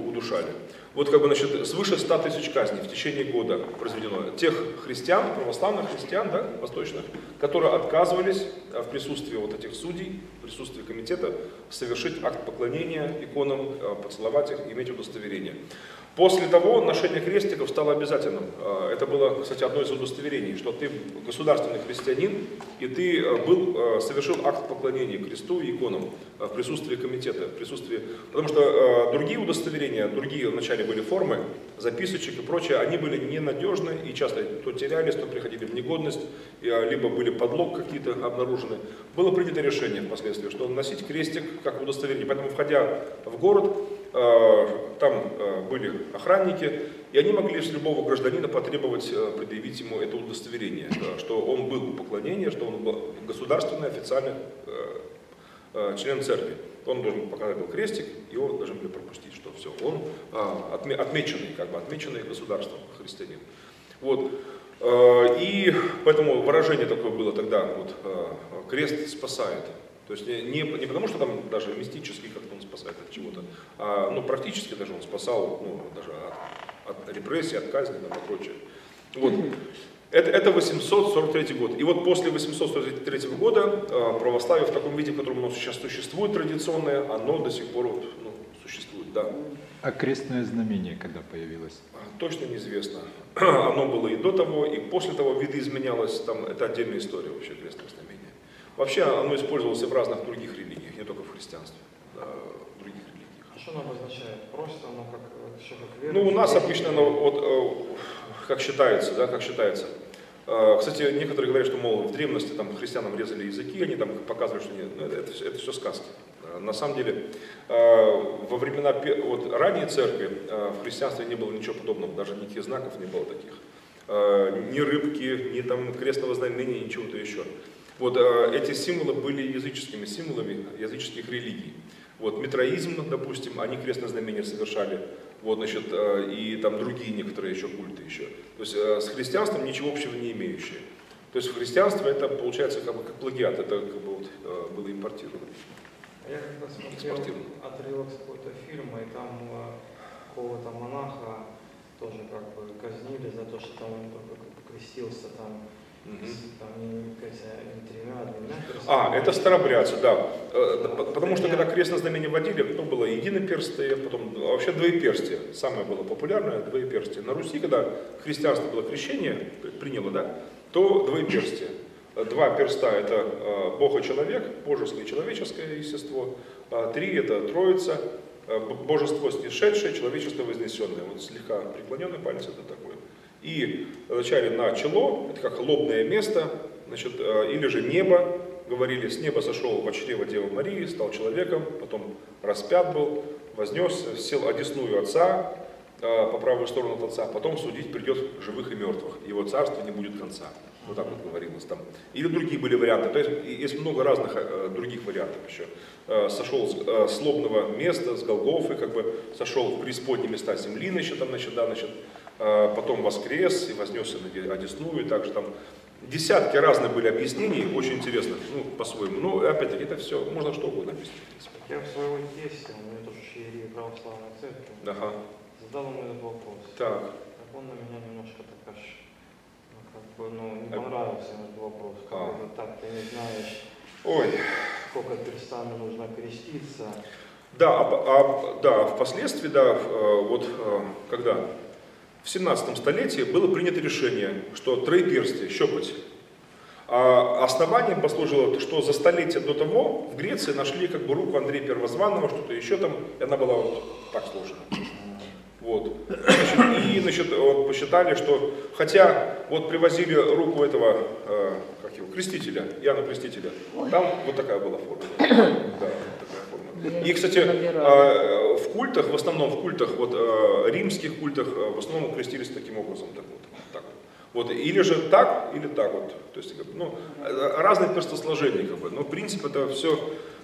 удушали. Вот как бы, значит, свыше ста тысяч казней в течение года произведено. Тех христиан, православных христиан, да, восточных, которые отказывались в присутствии вот этих судей, в присутствии комитета, совершить акт поклонения иконам, поцеловать их, иметь удостоверение. После того ношение крестиков стало обязательным. Это было, кстати, одно из удостоверений, что ты государственный христианин, и ты был, совершил акт поклонения кресту и иконам в присутствии комитета. В присутствии... Потому что другие удостоверения, другие вначале были формы, записочек и прочее, они были ненадежны и часто то терялись, то приходили в негодность, либо были подлог какие-то обнаружены. Было принято решение впоследствии, что носить крестик как удостоверение. Поэтому, входя в город, там были охранники, и они могли с любого гражданина потребовать предъявить ему это удостоверение, что он был у поклонения, что он был государственный официальный член церкви. Он должен показать был крестик, его должны были пропустить, что все, он отмеченный, как бы отмеченный государством христианин. Вот. И поэтому выражение такое было тогда, вот, крест спасает. То есть не, не потому, что там даже мистически как-то он спасает от чего-то, а ну, практически даже он спасал, ну, даже от, от репрессий, от казни там, и прочее. Вот. Это, это восемьсот сорок третий год. И вот после восемьсот сорок третьего года э, православие в таком виде, в котором оно сейчас существует, традиционное, оно до сих пор вот, ну, существует. Да. А крестное знамение когда появилось? Точно неизвестно. Оно было и до того, и после того видоизменялось. Там, это отдельная история вообще крестного знамения. Вообще оно использовалось в разных других религиях, не только в христианстве, да, в других религиях. А что оно обозначает? Просто оно как, как вера? Ну, у нас обычно оно, вот, как считается, да, как считается. Кстати, некоторые говорят, что, мол, в древности там христианам резали языки, они там показывали, что нет, ну, это, это, это все сказки. На самом деле, во времена вот, ранней церкви в христианстве не было ничего подобного, даже никаких знаков не было таких. Ни рыбки, ни там крестного знамения, ни чего-то еще. Вот эти символы были языческими символами языческих религий. Вот митраизм, допустим, они крестное знамение совершали, вот, значит, и там другие некоторые еще культы еще. То есть с христианством ничего общего не имеющие. То есть христианство это получается как бы как плагиат, это как бы вот, было импортировано. Я когда смотрел отрывок какого-то фильма, и там какого-то монаха тоже как бы казнили за то, что там он только крестился там. А, это старобрядцы, да. Потому что когда крестное знамение водили, то было единоперстие, потом вообще двоеперстие. Самое было популярное двоеперстие. На Руси, когда христианство было крещение, приняло, да, то двоеперстие. Два перста – это Бог и человек, божество и человеческое естество. Три – это Троица, божество снисшедшее, человечество вознесенное. Вот слегка преклоненный палец – это такое. И вначале на чело, это как лобное место, значит, или же небо, говорили, с неба сошел во чрево Девы Марии, стал человеком, потом распят был, вознесся, сел одесную Отца, по правую сторону от Отца, потом судить придет живых и мертвых, его царство не будет конца. Вот так вот говорилось там. Или другие были варианты, то есть есть много разных э, других вариантов еще. Э, сошел с, э, с лобного места, с Голгофы, как бы сошел в преисподние места земли, значит, там, значит, да, значит, э, потом воскрес и вознесся на одесную, и также там десятки разных были объяснений, очень интересных, ну, по-своему. Но опять-таки это все, можно что угодно объяснить. Я в своего детстве, у меня тоже иерея православной церкви, ага. Задал ему этот вопрос. Так. Так он на меня немножко так аж, ну, как бы, ну, не понравился ему этот вопрос. Как а. бы, так ты не знаешь, Ой. сколько перстами нужно креститься. Да, а, а, да, впоследствии, да, вот когда в семнадцатом столетии было принято решение, что троеперстие, щепоть. А основанием послужило, что за столетие до того в Греции нашли как бы руку Андрея Первозванного, что-то еще там, и она была вот так сложена. Вот. Значит, и значит, вот, посчитали, что, хотя вот привозили руку этого, э, как его, крестителя, Иоанна Крестителя, там вот такая была форма. Да, такая форма. И, кстати, э, в культах, в основном в культах, вот, э, римских культах, э, в основном крестились таким образом. Так вот, так вот. Вот, или же так, или так вот. То есть, ну, разные перстосложения, как бы. Но, в принципе, это все...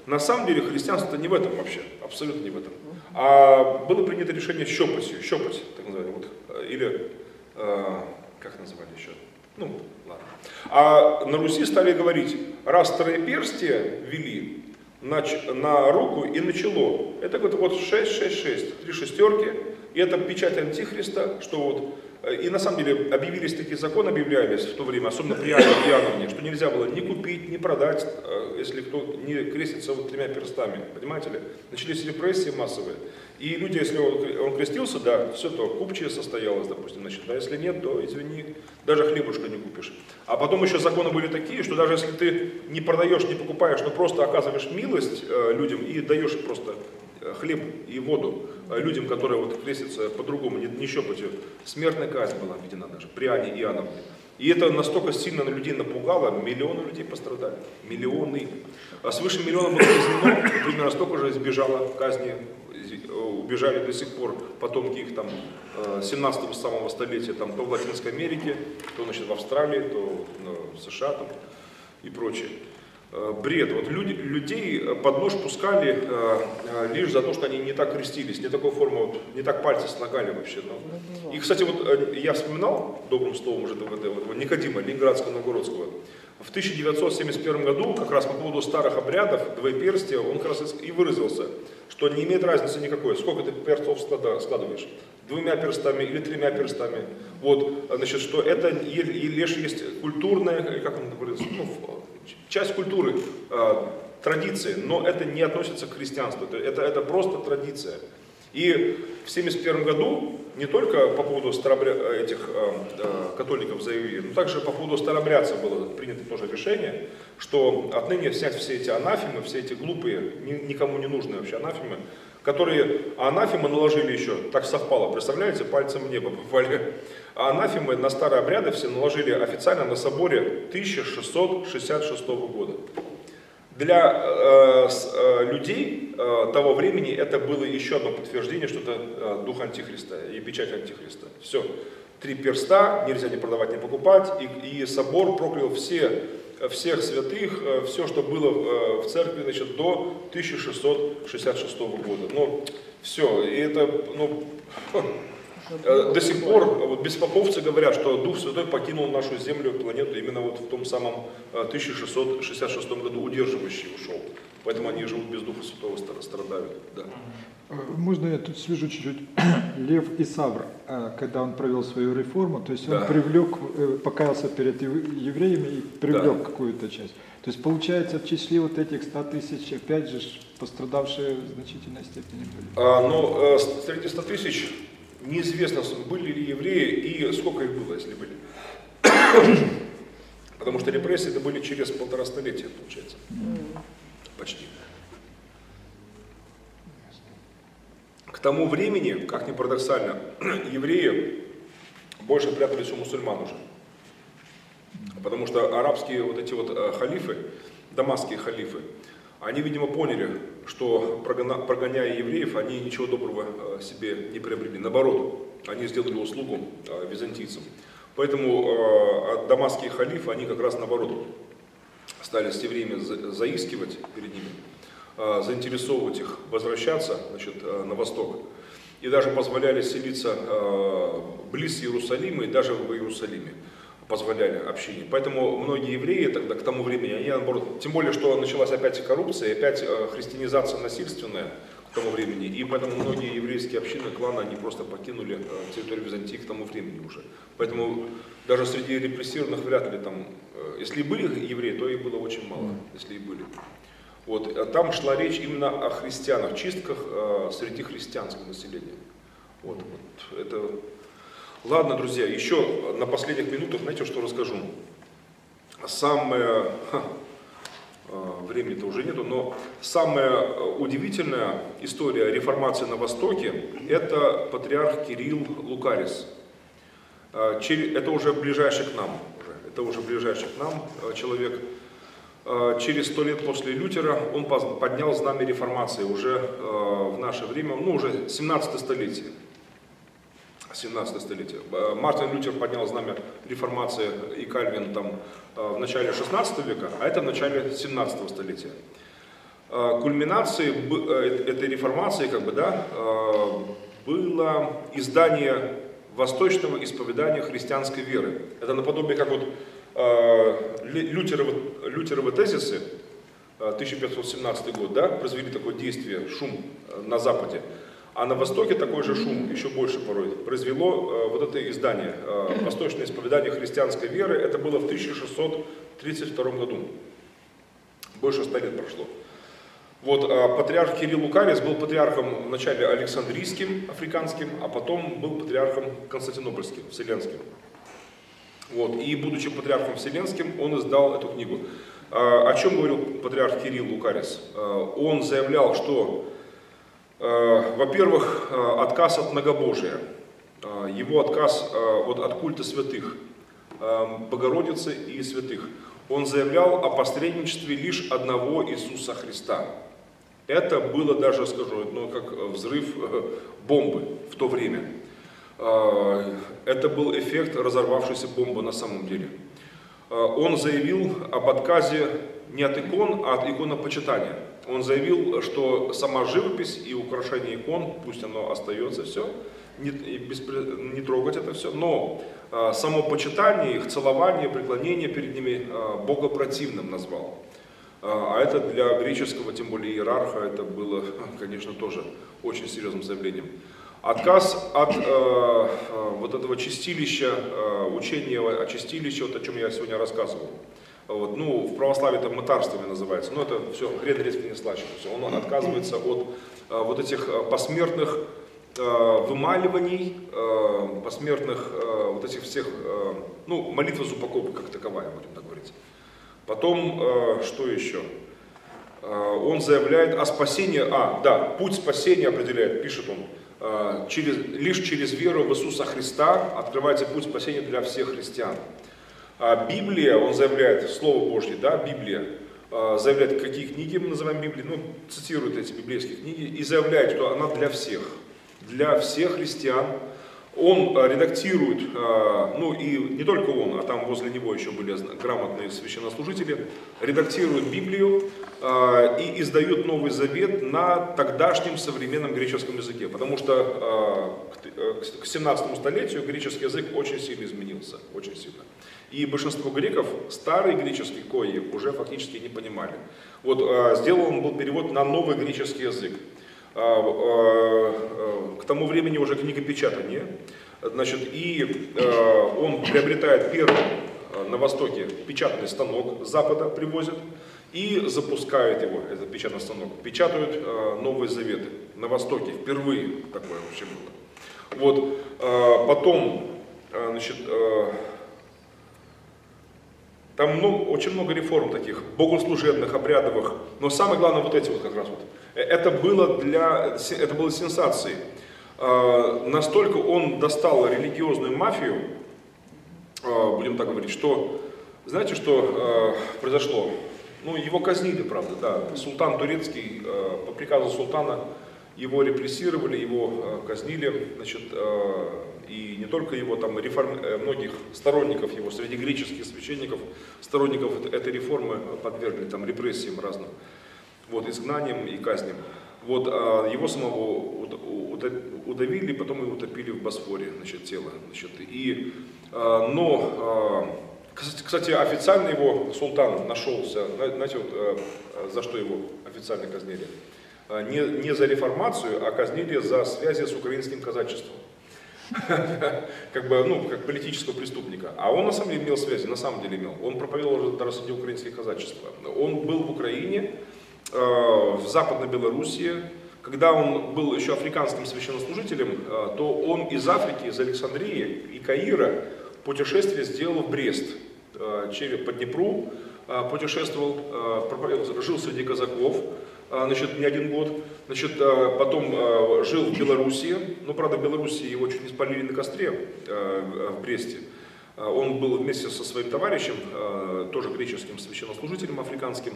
На самом деле христианство-то не в этом вообще, абсолютно не в этом. А было принято решение щепотью, щепоть, так называемый, вот, или, э, как называли еще, ну, ладно. А на Руси стали говорить, раз троеперстие вели на, на руку и на чело, это вот, вот шесть, шесть, шесть, три шестерки, и это печать антихриста, что вот, и на самом деле объявились такие законы, объявлялись в то время, особенно при Иоанновне, что нельзя было ни купить, ни продать, если кто не крестится вот тремя перстами, понимаете ли? Начались репрессии массовые, и люди, если он крестился, да, все то, купчие состоялось, допустим, значит, а если нет, то извини, даже хлебушка не купишь. А потом еще законы были такие, что даже если ты не продаешь, не покупаешь, но просто оказываешь милость людям и даешь просто... хлеб и воду людям, которые вот крестятся по-другому, не, не щепотью. Смертная казнь была введена даже при Анне Иоанновне. И это настолько сильно людей напугало, миллионы людей пострадали. Миллионы. А свыше миллиона было казнено, примерно столько же избежало казни, убежали до сих пор потомки их там семнадцатого самого столетия, там, то в Латинской Америке, то значит, в Австралии, то в США там, и прочее. Бред. Вот люди, людей под нож пускали э, лишь за то, что они не так крестились, не такой формы, вот, не так пальцы слагали вообще. Но. И, кстати, вот я вспоминал, добрым словом уже, этого, этого Никодима, ленинградского, новгородского, в тысяча девятьсот семьдесят первом году, как раз по поводу старых обрядов, двоеперстия, он как раз и выразился, что не имеет разницы никакой, сколько ты перстов складываешь, двумя перстами или тремя перстами. Вот, значит, что это и лишь есть культурная, как он выразился, ну, часть культуры, э, традиции, но это не относится к христианству, это, это, это просто традиция. И в семьдесят первом году не только по поводу старобря... этих э, э, католиков заявили, но также по поводу старобрядцев было принято тоже решение, что отныне снять все эти анафемы, все эти глупые, ни, никому не нужные вообще анафемы, которые анафемы наложили еще, так совпало, представляете, пальцем в небо попали. А анафемы на старые обряды все наложили официально на соборе тысяча шестьсот шестьдесят шестого года. Для э, с, э, людей э, того времени это было еще одно подтверждение, что это э, дух антихриста и печать антихриста. Все, три перста, нельзя ни продавать, ни покупать, и, и собор проклял все, всех святых, э, все, что было э, в церкви, значит, до тысяча шестьсот шестьдесят шестого года. Ну, все, и это, ну... До сих пор вот, беспоповцы говорят, что Дух Святой покинул нашу Землю, планету, именно вот в том самом тысяча шестьсот шестьдесят шестом году удерживающий ушел. Поэтому они живут без Духа Святого, страдают. Да. Можно я тут свяжу чуть-чуть? Лев Исавр, когда он провел свою реформу, то есть он да. привлек, покаялся перед евреями и привлек да. какую-то часть. То есть получается, в числе вот этих ста тысяч, опять же, пострадавшие в значительной степени были. А, ну, среди ста тысяч... Неизвестно, были ли евреи и сколько их было, если были. Потому что репрессии это были через полтора столетия, получается. Mm. Почти. К тому времени, как ни парадоксально, евреи больше прятались у мусульман уже. Потому что арабские вот эти вот халифы, дамасские халифы, они, видимо, поняли, что прогоняя евреев, они ничего доброго себе не приобрели. Наоборот, они сделали услугу византийцам. Поэтому дамасские халифы, они как раз наоборот стали с евреями заискивать перед ними, заинтересовывать их, возвращаться, значит, на восток. И даже позволяли селиться близ Иерусалима и даже в Иерусалиме. Позволяли общине. Поэтому многие евреи тогда, к тому времени, они наоборот, тем более, что началась опять коррупция, опять христианизация насильственная к тому времени, и поэтому многие еврейские общины, кланы, они просто покинули территорию Византии к тому времени уже. Поэтому даже среди репрессированных вряд ли там, если были евреи, то их было очень мало, если и были. Вот. Там шла речь именно о христианах, чистках среди христианского населения. Вот. Вот. Это... Ладно, друзья, еще на последних минутах, знаете, что расскажу. Самое, ха, времени-то уже нету, но самая удивительная история реформации на Востоке – это патриарх Кирилл Лукарис. Это уже ближайший к нам, это уже ближайший к нам человек. Через сто лет после Лютера он поднял знамя реформации уже в наше время, ну уже семнадцатое столетие. семнадцатое столетие. Мартин Лютер поднял знамя реформации и Кальвин там в начале шестнадцатого века, а это в начале семнадцатого столетия. Кульминацией этой реформации, как бы, да, было издание восточного исповедания христианской веры. Это наподобие как вот Лютеровы, Лютеровы тезисы тысяча пятьсот семнадцатый год, да, произвели такое действие, шум на Западе. А на Востоке такой же шум, еще больше порой, произвело э, вот это издание э, «Восточное исповедание христианской веры». Это было в тысяча шестьсот тридцать втором году. Больше ста лет прошло. Вот, э, патриарх Кирилл Лукарис был патриархом вначале Александрийским, африканским, а потом был патриархом Константинопольским, Вселенским. Вот, и будучи патриархом Вселенским, он издал эту книгу. Э, о чем говорил патриарх Кирилл Лукарис? Э, он заявлял, что... Во-первых, отказ от многобожия, его отказ вот, от культа святых, Богородицы и святых. Он заявлял о посредничестве лишь одного Иисуса Христа. Это было даже, скажу, ну, как взрыв бомбы в то время. Это был эффект разорвавшейся бомбы на самом деле. Он заявил об отказе не от икон, а от иконопочитания. Он заявил, что сама живопись и украшение икон, пусть оно остается все, не, не трогать это все, но э, само почитание, их целование, преклонение перед ними э, богопротивным назвал. Э, а это для греческого, тем более иерарха, это было, конечно, тоже очень серьезным заявлением. Отказ от э, вот этого чистилища, э, учения о чистилище, вот о чем я сегодня рассказывал. Вот, ну, в православии это мытарствами называется, но это все, хрен резко не слаще. Он отказывается от э, вот этих посмертных э, вымаливаний, э, посмертных э, вот этих всех, э, ну, молитва Зупакова как таковая, будем так говорить. Потом, э, что еще? Э, он заявляет о спасении, а, да, путь спасения определяет, пишет он, э, через, лишь через веру в Иисуса Христа открывается путь спасения для всех христиан. А Библия, он заявляет, Слово Божье, да, Библия, заявляет, какие книги мы называем Библией, ну, цитирует эти библейские книги, и заявляет, что она для всех, для всех христиан. Он редактирует, ну и не только он, а там возле него еще были грамотные священнослужители, редактирует Библию и издает Новый Завет на тогдашнем современном греческом языке, потому что к семнадцатому столетию греческий язык очень сильно изменился, очень сильно. И большинство греков старый греческий кои уже фактически не понимали. Вот сделан был перевод на новый греческий язык. К тому времени уже книгопечатание, значит, и он приобретает первый на Востоке печатный станок с Запада, привозит и запускает его, этот печатный станок, печатают Новые Заветы на Востоке, впервые такое вообще было. Вот, потом, значит, там много, очень много реформ таких, богослужебных, обрядовых, но самое главное вот эти вот как раз вот. Это было, для, это было сенсацией. Э, настолько он достал религиозную мафию, э, будем так говорить, что, знаете, что э, произошло? Ну, его казнили, правда, да. Султан турецкий, э, по приказу султана, его репрессировали, его э, казнили, значит, э, и не только его, там, реформ... многих сторонников его, среди греческих священников, сторонников этой реформы подвергли там репрессиям разным. Вот, изгнанием и казням. Вот, а его самого удавили, потом его утопили в Босфоре, значит, тело. Значит, и, а, но, а, кстати, официально его султан нашелся, знаете, вот, а, за что его официально казнили? А, не, не за реформацию, а казнили за связи с украинским казачеством. Как бы, ну, как политического преступника. А он на самом деле имел связи, на самом деле имел. Он проповедовал даже среди украинских казачества. Он был в Украине, в Западной Белоруссии. Когда он был еще африканским священнослужителем, то он из Африки, из Александрии и Каира путешествие сделал в Брест, через, по Днепру, путешествовал, жил среди казаков, значит, не один год, значит, потом жил в Белоруссии, но, правда, в Белоруссии его чуть не спалили на костре в Бресте. Он был вместе со своим товарищем, тоже греческим священнослужителем африканским.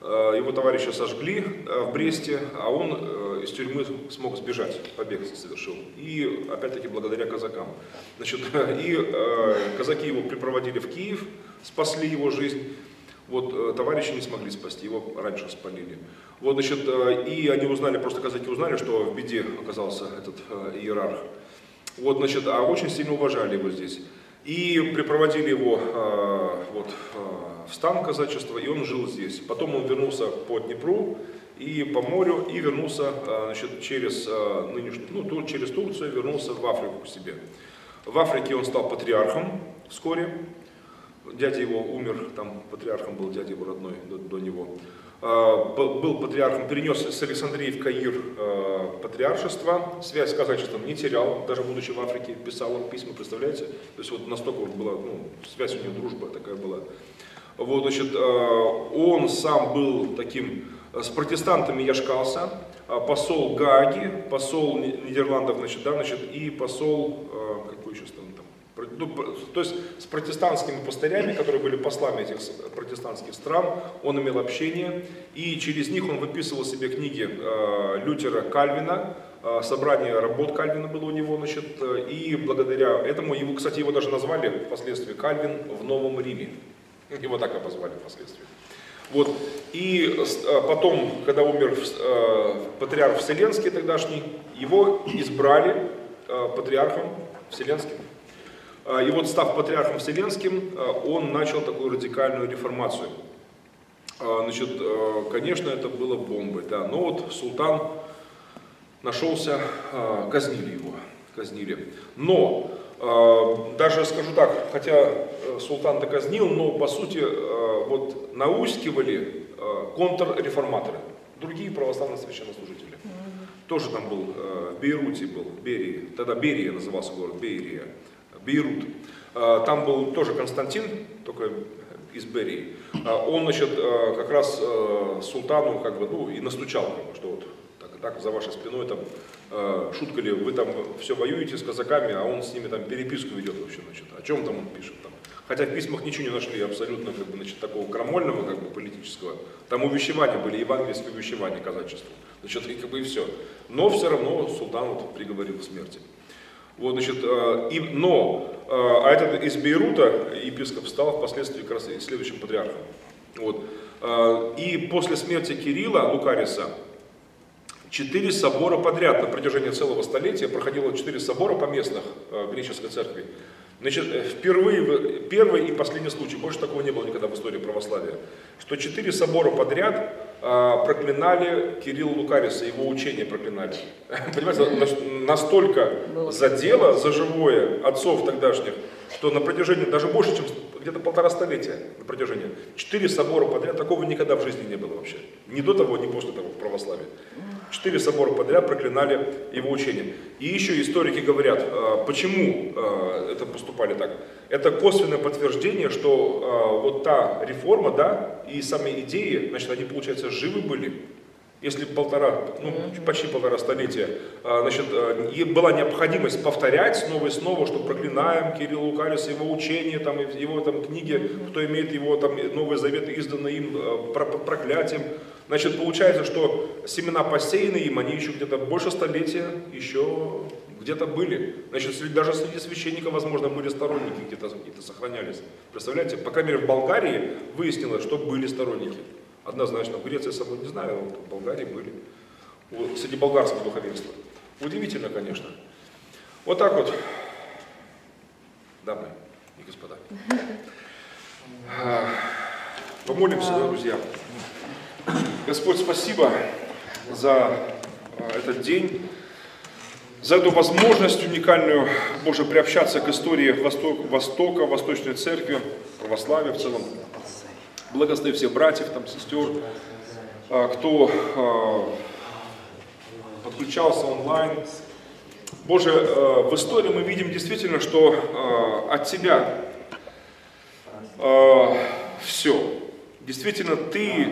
Его товарища сожгли в Бресте, а он из тюрьмы смог сбежать, побег совершил. И опять-таки благодаря казакам. Значит, и казаки его припроводили в Киев, спасли его жизнь. Вот товарищи не смогли спасти, его раньше спалили. Вот, значит, и они узнали, просто казаки узнали, что в беде оказался этот иерарх. Вот, значит, а очень сильно уважали его здесь. И припроводили его э, вот, э, в стан казачества, и он жил здесь. Потом он вернулся по Днепру и по морю, и вернулся э, значит, через, э, нынешнюю, ну, тур, через Турцию, вернулся в Африку к себе. В Африке он стал патриархом вскоре. Дядя его умер, там патриархом был дядя его родной до, до него. Э, был патриархом, перенес с Александрии в Каир э, патриаршество, связь с казачеством не терял, даже будучи в Африке, писал он письма, представляете? То есть вот настолько вот была, ну, связь у него, дружба такая была. Вот, значит, э, он сам был таким, с протестантами яшкался, посол Гааги, посол Нидерландов, значит, да, значит, и посол, э, какой еще страны там? То есть с протестантскими пастырями, которые были послами этих протестантских стран, он имел общение, и через них он выписывал себе книги э, Лютера, Кальвина, э, собрание работ Кальвина было у него, значит, э, и благодаря этому, его, кстати, его даже назвали впоследствии Кальвин в Новом Риме, его так и позвали впоследствии. Вот. И э, потом, когда умер э, патриарх Вселенский тогдашний, его избрали э, патриархом Вселенским. И вот, став патриархом Вселенским, он начал такую радикальную реформацию. Значит, конечно, это было бомбой, да, но вот султан нашелся, казнили его, казнили. Но, даже скажу так, хотя султан-то казнил, но по сути вот наускивали контрреформаторы, другие православные священнослужители. Тоже там был, в Бейруте был, Берии, тогда Берия назывался город, Берия. Бейрут. Там был тоже Константин, только из Берии. Он, значит, как раз султану как бы, ну, и настучал, что вот так, так за вашей спиной там шутка ли, вы там все воюете с казаками, а он с ними там переписку ведет вообще, значит, о чем там он пишет там. Хотя в письмах ничего не нашли абсолютно, как бы, значит, такого крамольного, как бы, политического. Там увещевания были, евангельские увещевания казачеству. Значит, и, как бы, и все. Но все равно султан вот приговорил к смерти. Вот, значит, и, но, а этот из Бейрута епископ стал впоследствии как раз следующим патриархом. Вот. И после смерти Кирилла Лукариса четыре собора подряд на протяжении целого столетия проходило четыре собора поместных греческой церкви. Значит, впервые, первый и последний случай, больше такого не было никогда в истории православия, что четыре собора подряд э, проклинали Кирилла Лукариса, его учение проклинали. Понимаете, настолько задело за живое отцов тогдашних, что на протяжении, даже больше, чем где-то полтора столетия на протяжении, четыре собора подряд, такого никогда в жизни не было вообще. Ни до того, ни после того в православии. Четыре собора подряд проклинали его учение. И еще историки говорят, почему это поступали так. Это косвенное подтверждение, что вот та реформа, да, и сами идеи, значит, они, получается, живы были. Если полтора, ну, почти полтора столетия, значит, была необходимость повторять снова и снова, что проклинаем Кирилла Лукариса, его учение, там, его там, книги, кто имеет его там, Новый Завет, изданный им проклятием. Значит, получается, что семена посеянные им, они еще где-то больше столетия еще где-то были. Значит, даже среди священников, возможно, были сторонники, где-то где-то сохранялись. Представляете, по крайней мере, в Болгарии выяснилось, что были сторонники. Однозначно, в Греции я собой не знаю, но в Болгарии были, вот, среди болгарского духовенства. Удивительно, конечно. Вот так вот, дамы и господа. Помолимся, друзья. Господь, спасибо за этот день, за эту возможность уникальную, Боже, приобщаться к истории Востока, Востока Восточной Церкви, православия в целом. Благослови всех братьев, там, сестер, кто подключался онлайн. Боже, в истории мы видим действительно, что от Тебя все. Действительно, ты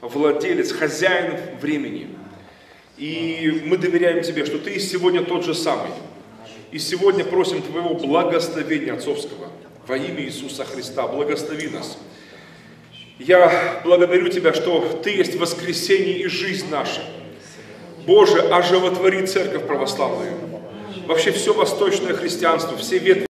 владелец, хозяин времени. И мы доверяем тебе, что ты сегодня тот же самый. И сегодня просим твоего благословения отцовского во имя Иисуса Христа. Благослови нас. Я благодарю тебя, что ты есть воскресение и жизнь наша. Боже, оживотвори церковь православную. Вообще все восточное христианство, все ветви.